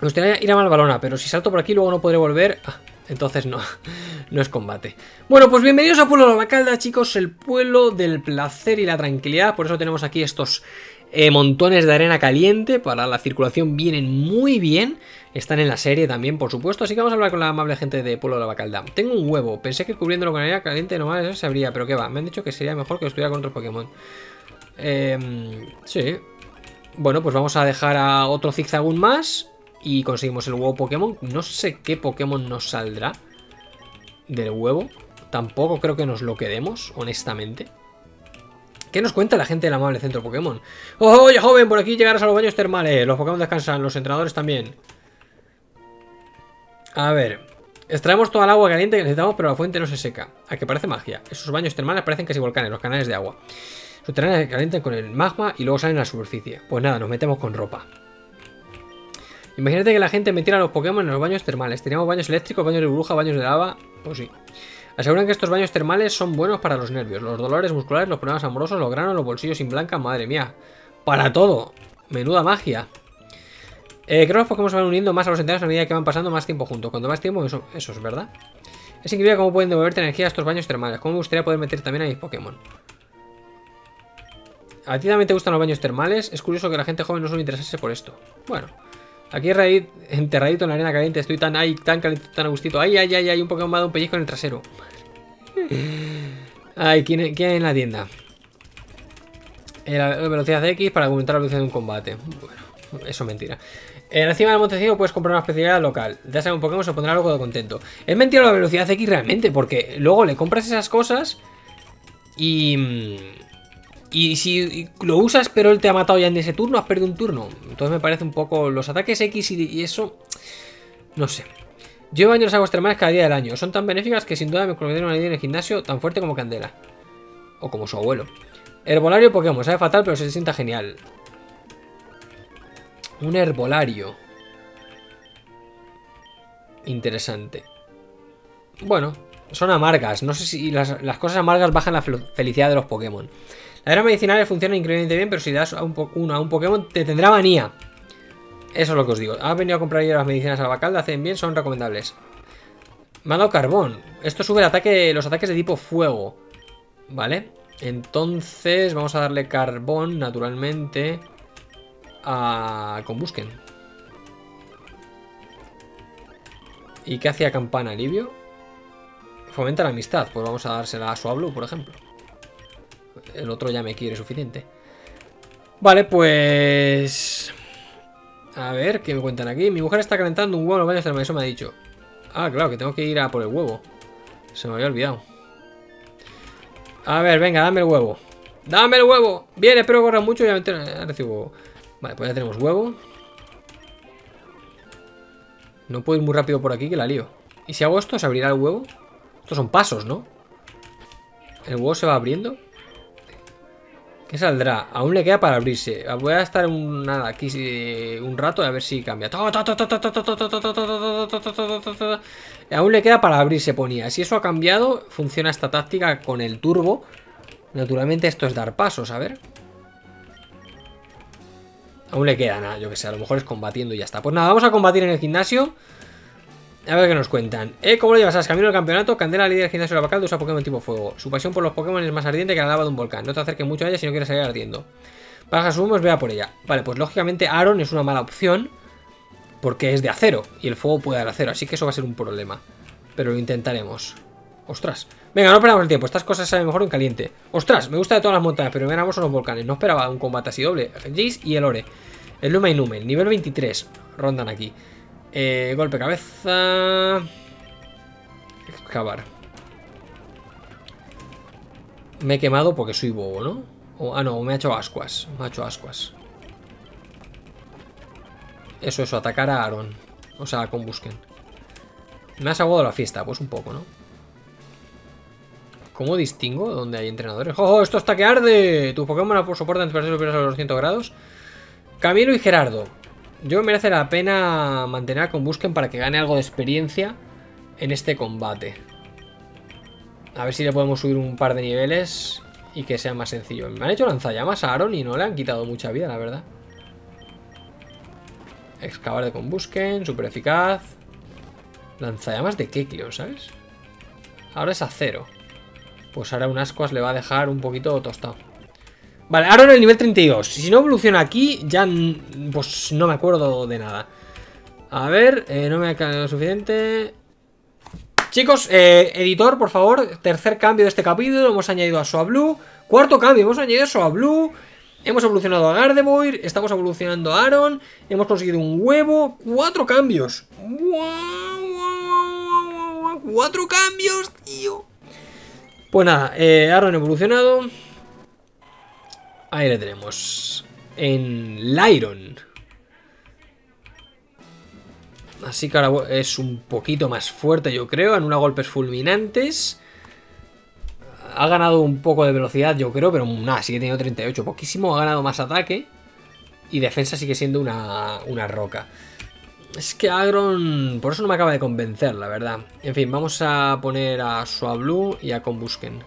Me gustaría ir a Malvalona, pero si salto por aquí luego no podré volver. Ah, entonces no, no es combate. Bueno, pues bienvenidos a Pueblo Lavacalda, chicos. El pueblo del placer y la tranquilidad. Por eso tenemos aquí estos montones de arena caliente. Para la circulación vienen muy bien. Están en la serie también, por supuesto. Así que vamos a hablar con la amable gente de Pueblo Lavacalda. Tengo un huevo. Pensé que cubriéndolo con arena caliente nomás se abría, pero qué va. Me han dicho que sería mejor que lo estuviera con otros Pokémon. Sí. Bueno, pues vamos a dejar a otro Zigzagoon más. Y conseguimos el huevo Pokémon. No sé qué Pokémon nos saldrá del huevo. Tampoco creo que nos lo quedemos, honestamente. ¿Qué nos cuenta la gente del amable centro Pokémon? ¡Oye, joven! Por aquí llegarás a los baños termales. Los Pokémon descansan, los entrenadores también. A ver. Extraemos toda el agua caliente que necesitamos, pero la fuente no se seca. A que parece magia. Esos baños termales parecen casi volcanes, los canales de agua. Los termales se calientan con el magma y luego salen a la superficie. Pues nada, nos metemos con ropa. Imagínate que la gente metiera a los Pokémon en los baños termales. Teníamos baños eléctricos, baños de burbuja, baños de lava. Pues sí. Aseguran que estos baños termales son buenos para los nervios, los dolores musculares, los problemas amorosos, los granos, los bolsillos sin blanca. Madre mía. Para todo. Menuda magia. Creo que los Pokémon se van uniendo más a los entrenadores a medida que van pasando más tiempo juntos. Cuanto más tiempo, eso es verdad. Es increíble cómo pueden devolverte energía a estos baños termales. Cómo me gustaría poder meter también a mis Pokémon. ¿A ti también te gustan los baños termales? Es curioso que la gente joven no suele interesarse por esto. Bueno. Aquí enterradito en la arena caliente. Estoy tan ahí, tan caliente, tan a gustito. Ay, ay, ay, ay, un Pokémon me ha dado un pellizco en el trasero. Ay, ¿quién hay en la tienda? La velocidad de X para aumentar la velocidad de un combate. Bueno, eso es mentira. En encima del Montecillo puedes comprar una especialidad local. Ya sea un Pokémon se pondrá algo de contento. Es mentira la velocidad de X realmente, porque luego le compras esas cosas y si lo usas pero él te ha matado ya en ese turno, has perdido un turno. Entonces me parece un poco... Los ataques X y eso... No sé. Yo baño las aguas termales cada día del año. Son tan benéficas que sin duda me convirtieron en el gimnasio tan fuerte como Candela. O como su abuelo. Herbolario Pokémon. Sabe fatal pero se sienta genial. Un herbolario. Interesante. Bueno. Son amargas. No sé si las cosas amargas bajan la felicidad de los Pokémon. Las hierbas medicinales funcionan increíblemente bien, pero si le das a un Pokémon te tendrá manía. Eso es lo que os digo. Han venido a comprar yo las medicinas a Lavacalda, hacen bien, son recomendables. Me han dado carbón. Esto sube el ataque, los ataques de tipo fuego. Vale. Entonces vamos a darle carbón, naturalmente, a Combusken. ¿Y qué hacía Campana? ¿Alivio? Fomenta la amistad. Pues vamos a dársela a Swablu, por ejemplo. El otro ya me quiere suficiente. Vale, pues... A ver, ¿qué me cuentan aquí? Mi mujer está calentando un huevo en los baños del maíz, me ha dicho. Ah, claro, que tengo que ir a por el huevo. Se me había olvidado. A ver, venga, dame el huevo. ¡Dame el huevo! Bien, espero que corra mucho y ya me recibo huevo. Vale, pues ya tenemos huevo. No puedo ir muy rápido por aquí, que la lío. ¿Y si hago esto, se abrirá el huevo? Estos son pasos, ¿no? ¿El huevo se va abriendo? ¿Qué saldrá? Aún le queda para abrirse. Voy a estar nada, aquí un rato a ver si cambia. Aún le queda para abrirse, ponía. Si eso ha cambiado, funciona esta táctica con el turbo. Naturalmente esto es dar pasos, a ver. Aún le queda nada, yo que sé, a lo mejor es combatiendo y ya está. Pues nada, vamos a combatir en el gimnasio. A ver qué nos cuentan. ¿Cómo lo llevas? ¿Has camino del campeonato? Candela, líder del gimnasio de Lavacalda, usa Pokémon tipo fuego. Su pasión por los Pokémon es más ardiente que la lava de un volcán. No te acerques mucho a ella si no quieres salir ardiendo. Baja sus humos, vea por ella. Vale, pues lógicamente Aron es una mala opción porque es de acero y el fuego puede dar acero, así que eso va a ser un problema. Pero lo intentaremos. Ostras. Venga, no perdamos el tiempo. Estas cosas saben mejor en caliente. Ostras, me gusta de todas las montañas, pero me ganamos los volcanes. No esperaba un combate así doble. Jace y el Ore. El Luma y Numel. Nivel 23. Rondan aquí. Golpe cabeza. Excavar. Me he quemado porque soy bobo, ¿no? No, me ha hecho ascuas. Me ha hecho ascuas. Eso, atacar a Aron. O sea, a Combusken. Me has aguado la fiesta, pues un poco, ¿no? ¿Cómo distingo dónde hay entrenadores? ¡Oh, esto está que arde! Tus Pokémon soportan temperaturas superiores a los 200 grados. Camilo y Gerardo. Yo merece la pena mantener a Combusken para que gane algo de experiencia en este combate. A ver si le podemos subir un par de niveles y que sea más sencillo. Me han hecho lanzallamas a Aron y no le han quitado mucha vida, la verdad. Excavar de Combusken, súper eficaz. Lanzallamas de Kecleon, ¿sabes? Ahora es acero. Pues ahora un ascuas le va a dejar un poquito tostado. Vale, ahora en el nivel 32. Si no evoluciona aquí, ya pues no me acuerdo de nada. A ver, no me ha quedado lo suficiente. Chicos, editor, por favor, tercer cambio de este capítulo. Hemos añadido a Swablu. Cuarto cambio, hemos añadido a Swablu. Hemos evolucionado a Gardevoir. Estamos evolucionando a Aron. Hemos conseguido un huevo. 4 cambios. ¡Wow! 4 cambios, tío. Pues nada, Aron evolucionado. Ahí le tenemos. En Lairon. Así que ahora es un poquito más fuerte, yo creo. Anula golpes fulminantes. Ha ganado un poco de velocidad, yo creo. Pero nada, sigue teniendo 38. Poquísimo. Ha ganado más ataque. Y defensa sigue siendo una roca. Es que Aggron... Por eso no me acaba de convencer, la verdad. En fin, vamos a poner a Swablu y a Combusken.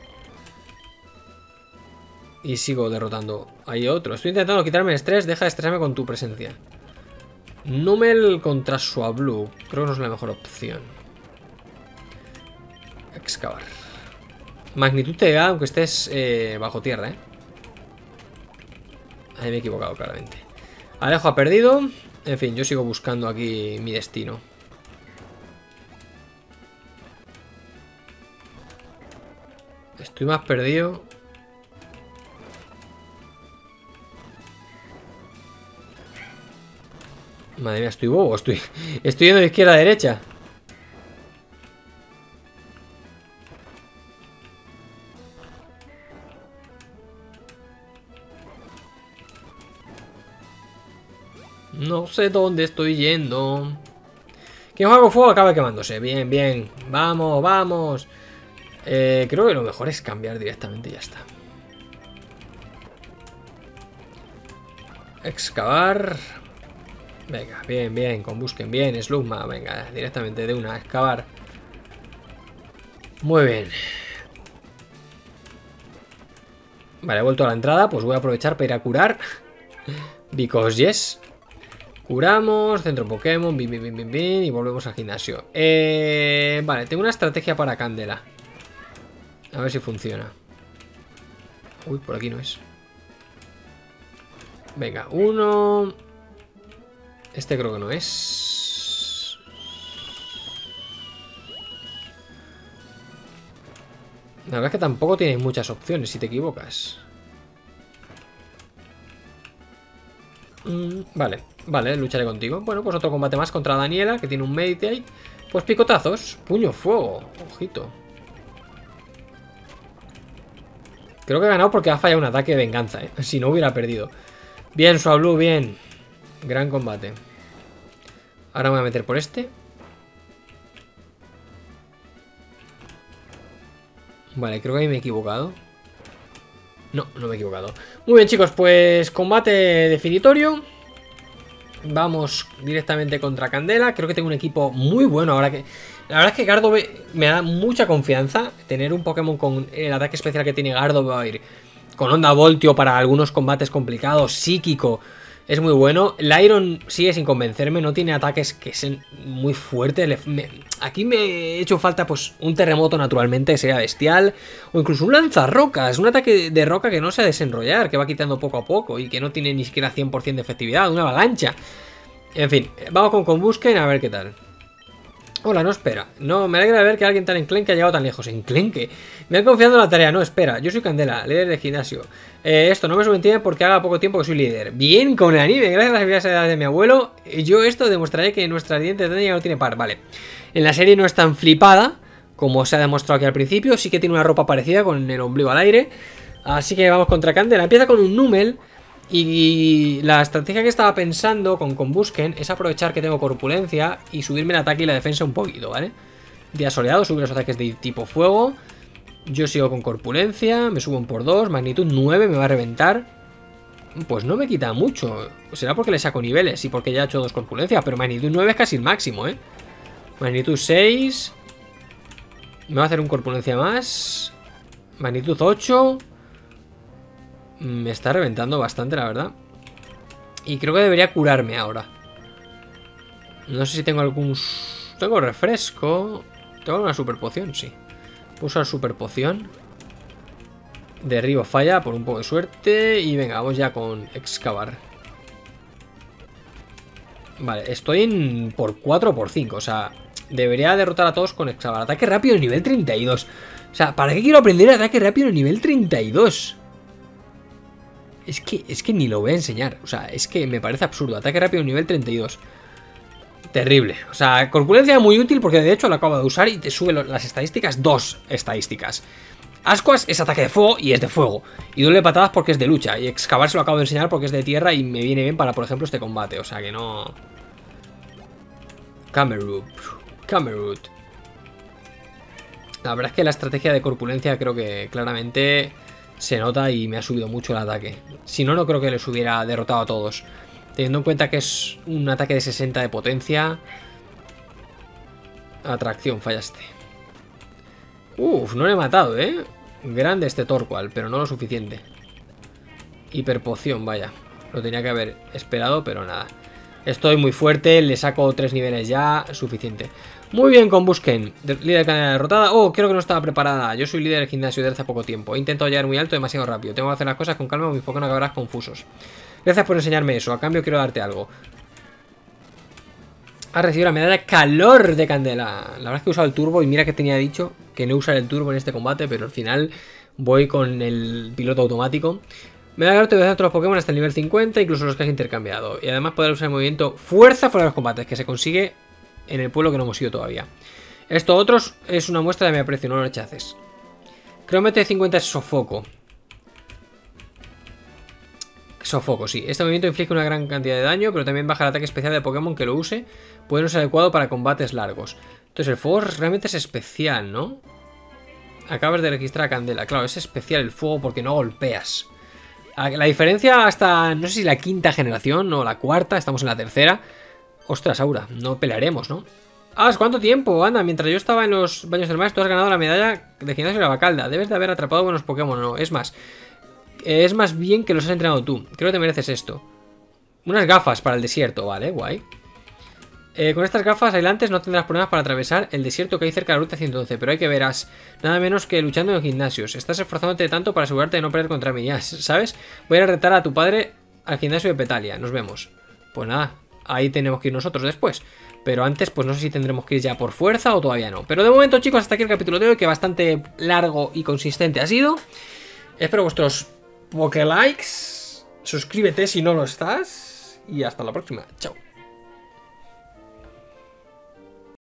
Y sigo derrotando. Hay otro. Estoy intentando quitarme el estrés. Deja de estresarme con tu presencia. Numel contra Swablu. Creo que no es la mejor opción. Excavar. Magnitud te da aunque estés bajo tierra, ¿eh? Ahí me he equivocado, claramente. Alejo ha perdido. En fin, yo sigo buscando aquí mi destino. Estoy más perdido. Madre mía, estoy bobo, estoy yendo de izquierda a derecha. No sé dónde estoy yendo. Quien juega con fuego acaba quemándose. Bien, bien. Vamos, vamos. Creo que lo mejor es cambiar directamente y ya está. Excavar. Venga, bien, bien, Combusken, bien, Slugman, venga, directamente de una, excavar. Muy bien. Vale, he vuelto a la entrada, pues voy a aprovechar para ir a curar. Because yes. Curamos, centro Pokémon, y volvemos al gimnasio. Vale, tengo una estrategia para Candela. A ver si funciona. Uy, por aquí no es. Venga, uno. Este creo que no es. La verdad es que tampoco tienes muchas opciones si te equivocas. Vale, vale, lucharé contigo. Bueno, pues otro combate más contra Daniela, que tiene un Meditate. Pues picotazos, puño, fuego, ojito. Creo que ha ganado porque ha fallado un ataque de venganza, ¿eh? Si no hubiera perdido. Bien, Swablu, bien. Gran combate. Ahora me voy a meter por este. Vale, creo que ahí me he equivocado. No, no me he equivocado. Muy bien, chicos, pues combate definitorio. Vamos directamente contra Candela. Creo que tengo un equipo muy bueno ahora que... La verdad es que Gardevoir me da mucha confianza. Tener un Pokémon con el ataque especial que tiene Gardevoir, con Onda Voltio para algunos combates complicados, Psíquico, es muy bueno. Lairon sigue sin convencerme, no tiene ataques que sean muy fuertes. Aquí me he hecho falta pues un terremoto naturalmente, que sería bestial. O incluso un lanzarrocas, un ataque de roca que no se ha desenrollar, que va quitando poco a poco y que no tiene ni siquiera 100% de efectividad, una avalancha. En fin, vamos con Combusken a ver qué tal. Hola, no, espera. No, me alegra ver que alguien tan enclenque ha llegado tan lejos. ¿Enclenque? Me han confiado en la tarea. No, espera. Yo soy Candela, líder de gimnasio. Esto no me subentiende porque haga poco tiempo que soy líder. Bien, con el anime. Gracias a las habilidades de mi abuelo, yo esto demostraré que nuestra dientes de ya no tiene par. Vale. En la serie no es tan flipada como se ha demostrado aquí al principio. Sí que tiene una ropa parecida con el ombligo al aire. Así que vamos contra Candela. Empieza con un Numel. Y la estrategia que estaba pensando con Combusken es aprovechar que tengo corpulencia y subirme el ataque y la defensa un poquito, ¿vale? Día soleado, subir los ataques de tipo fuego. Yo sigo con corpulencia, me subo un por 2, magnitud 9, me va a reventar. Pues no me quita mucho. Será porque le saco niveles y porque ya he hecho 2 corpulencias, pero magnitud 9 es casi el máximo, ¿eh? Magnitud 6. Me va a hacer un corpulencia más. Magnitud 8. Me está reventando bastante, la verdad. Y creo que debería curarme ahora. No sé si tengo algún... Tengo refresco. Tengo una super poción, sí. Puedo usar super poción. Derribo falla por un poco de suerte. Y venga, vamos ya con excavar. Vale, estoy en por 4 o por 5. O sea, debería derrotar a todos con excavar. Ataque rápido en nivel 32. O sea, ¿para qué quiero aprender ataque rápido en nivel 32? Es que ni lo voy a enseñar. O sea, es que me parece absurdo. Ataque rápido nivel 32. Terrible. O sea, corpulencia muy útil porque de hecho la acabo de usar y te sube las estadísticas. 2 estadísticas. Ascuas es ataque de fuego y es de fuego. Y doble patadas porque es de lucha. Y excavar se lo acabo de enseñar porque es de tierra y me viene bien para, por ejemplo, este combate. O sea, que no... Camerupt. La verdad es que la estrategia de corpulencia creo que claramente... se nota y me ha subido mucho el ataque. Si no, no creo que les hubiera derrotado a todos. Teniendo en cuenta que es un ataque de 60 de potencia. Atracción, fallaste. Uf, no le he matado, ¿eh? Grande este Torkoal, pero no lo suficiente. Hiperpoción, vaya. Lo tenía que haber esperado, pero nada. Estoy muy fuerte, le saco 3 niveles ya, suficiente. Muy bien con Busquen, líder de cadena derrotada. Oh, creo que no estaba preparada. Yo soy líder del gimnasio desde hace poco tiempo. He intentado llegar muy alto demasiado rápido. Tengo que hacer las cosas con calma o mis Pokémon acabarás confusos. Gracias por enseñarme eso. A cambio quiero darte algo. Has recibido la medalla calor de Candela. La verdad es que he usado el turbo y mira que tenía dicho que no usar el turbo en este combate, pero al final voy con el piloto automático. Me da grato de usar todos los Pokémon hasta el nivel 50, incluso los que has intercambiado. Y además poder usar el movimiento fuerza fuera de los combates, que se consigue en el pueblo que no hemos ido todavía. Esto otros es una muestra de mi aprecio, no lo rechaces. Creo que MT50 es sofoco. Sofoco, sí. Este movimiento inflige una gran cantidad de daño, pero también baja el ataque especial de Pokémon que lo use. Puede no ser adecuado para combates largos. Entonces el fuego realmente es especial, ¿no? Acabas de registrar a Candela. Claro, es especial el fuego porque no golpeas. La diferencia hasta, no sé si la quinta generación o la cuarta, estamos en la tercera. Ostras, Aura, no pelearemos, ¿no? Ah, ¿cuánto tiempo? Anda, mientras yo estaba en los baños termales, tú has ganado la medalla de gimnasio de Lavacalda. Debes de haber atrapado buenos Pokémon, no, es más bien que los has entrenado tú. Creo que te mereces esto. Unas gafas para el desierto, vale, guay. Con estas gafas aislantes no tendrás problemas para atravesar el desierto que hay cerca de la ruta 111, pero hay que verás, nada menos que luchando en los gimnasios. Estás esforzándote tanto para asegurarte de no perder contra mí, ya sabes. Voy a retar a tu padre al gimnasio de Petalia, nos vemos. Pues nada, ahí tenemos que ir nosotros después. Pero antes, pues no sé si tendremos que ir ya por fuerza o todavía no. Pero de momento, chicos, hasta aquí el capítulo de hoy, que bastante largo y consistente ha sido. Espero vuestros pokelikes. Suscríbete si no lo estás. Y hasta la próxima. Chao.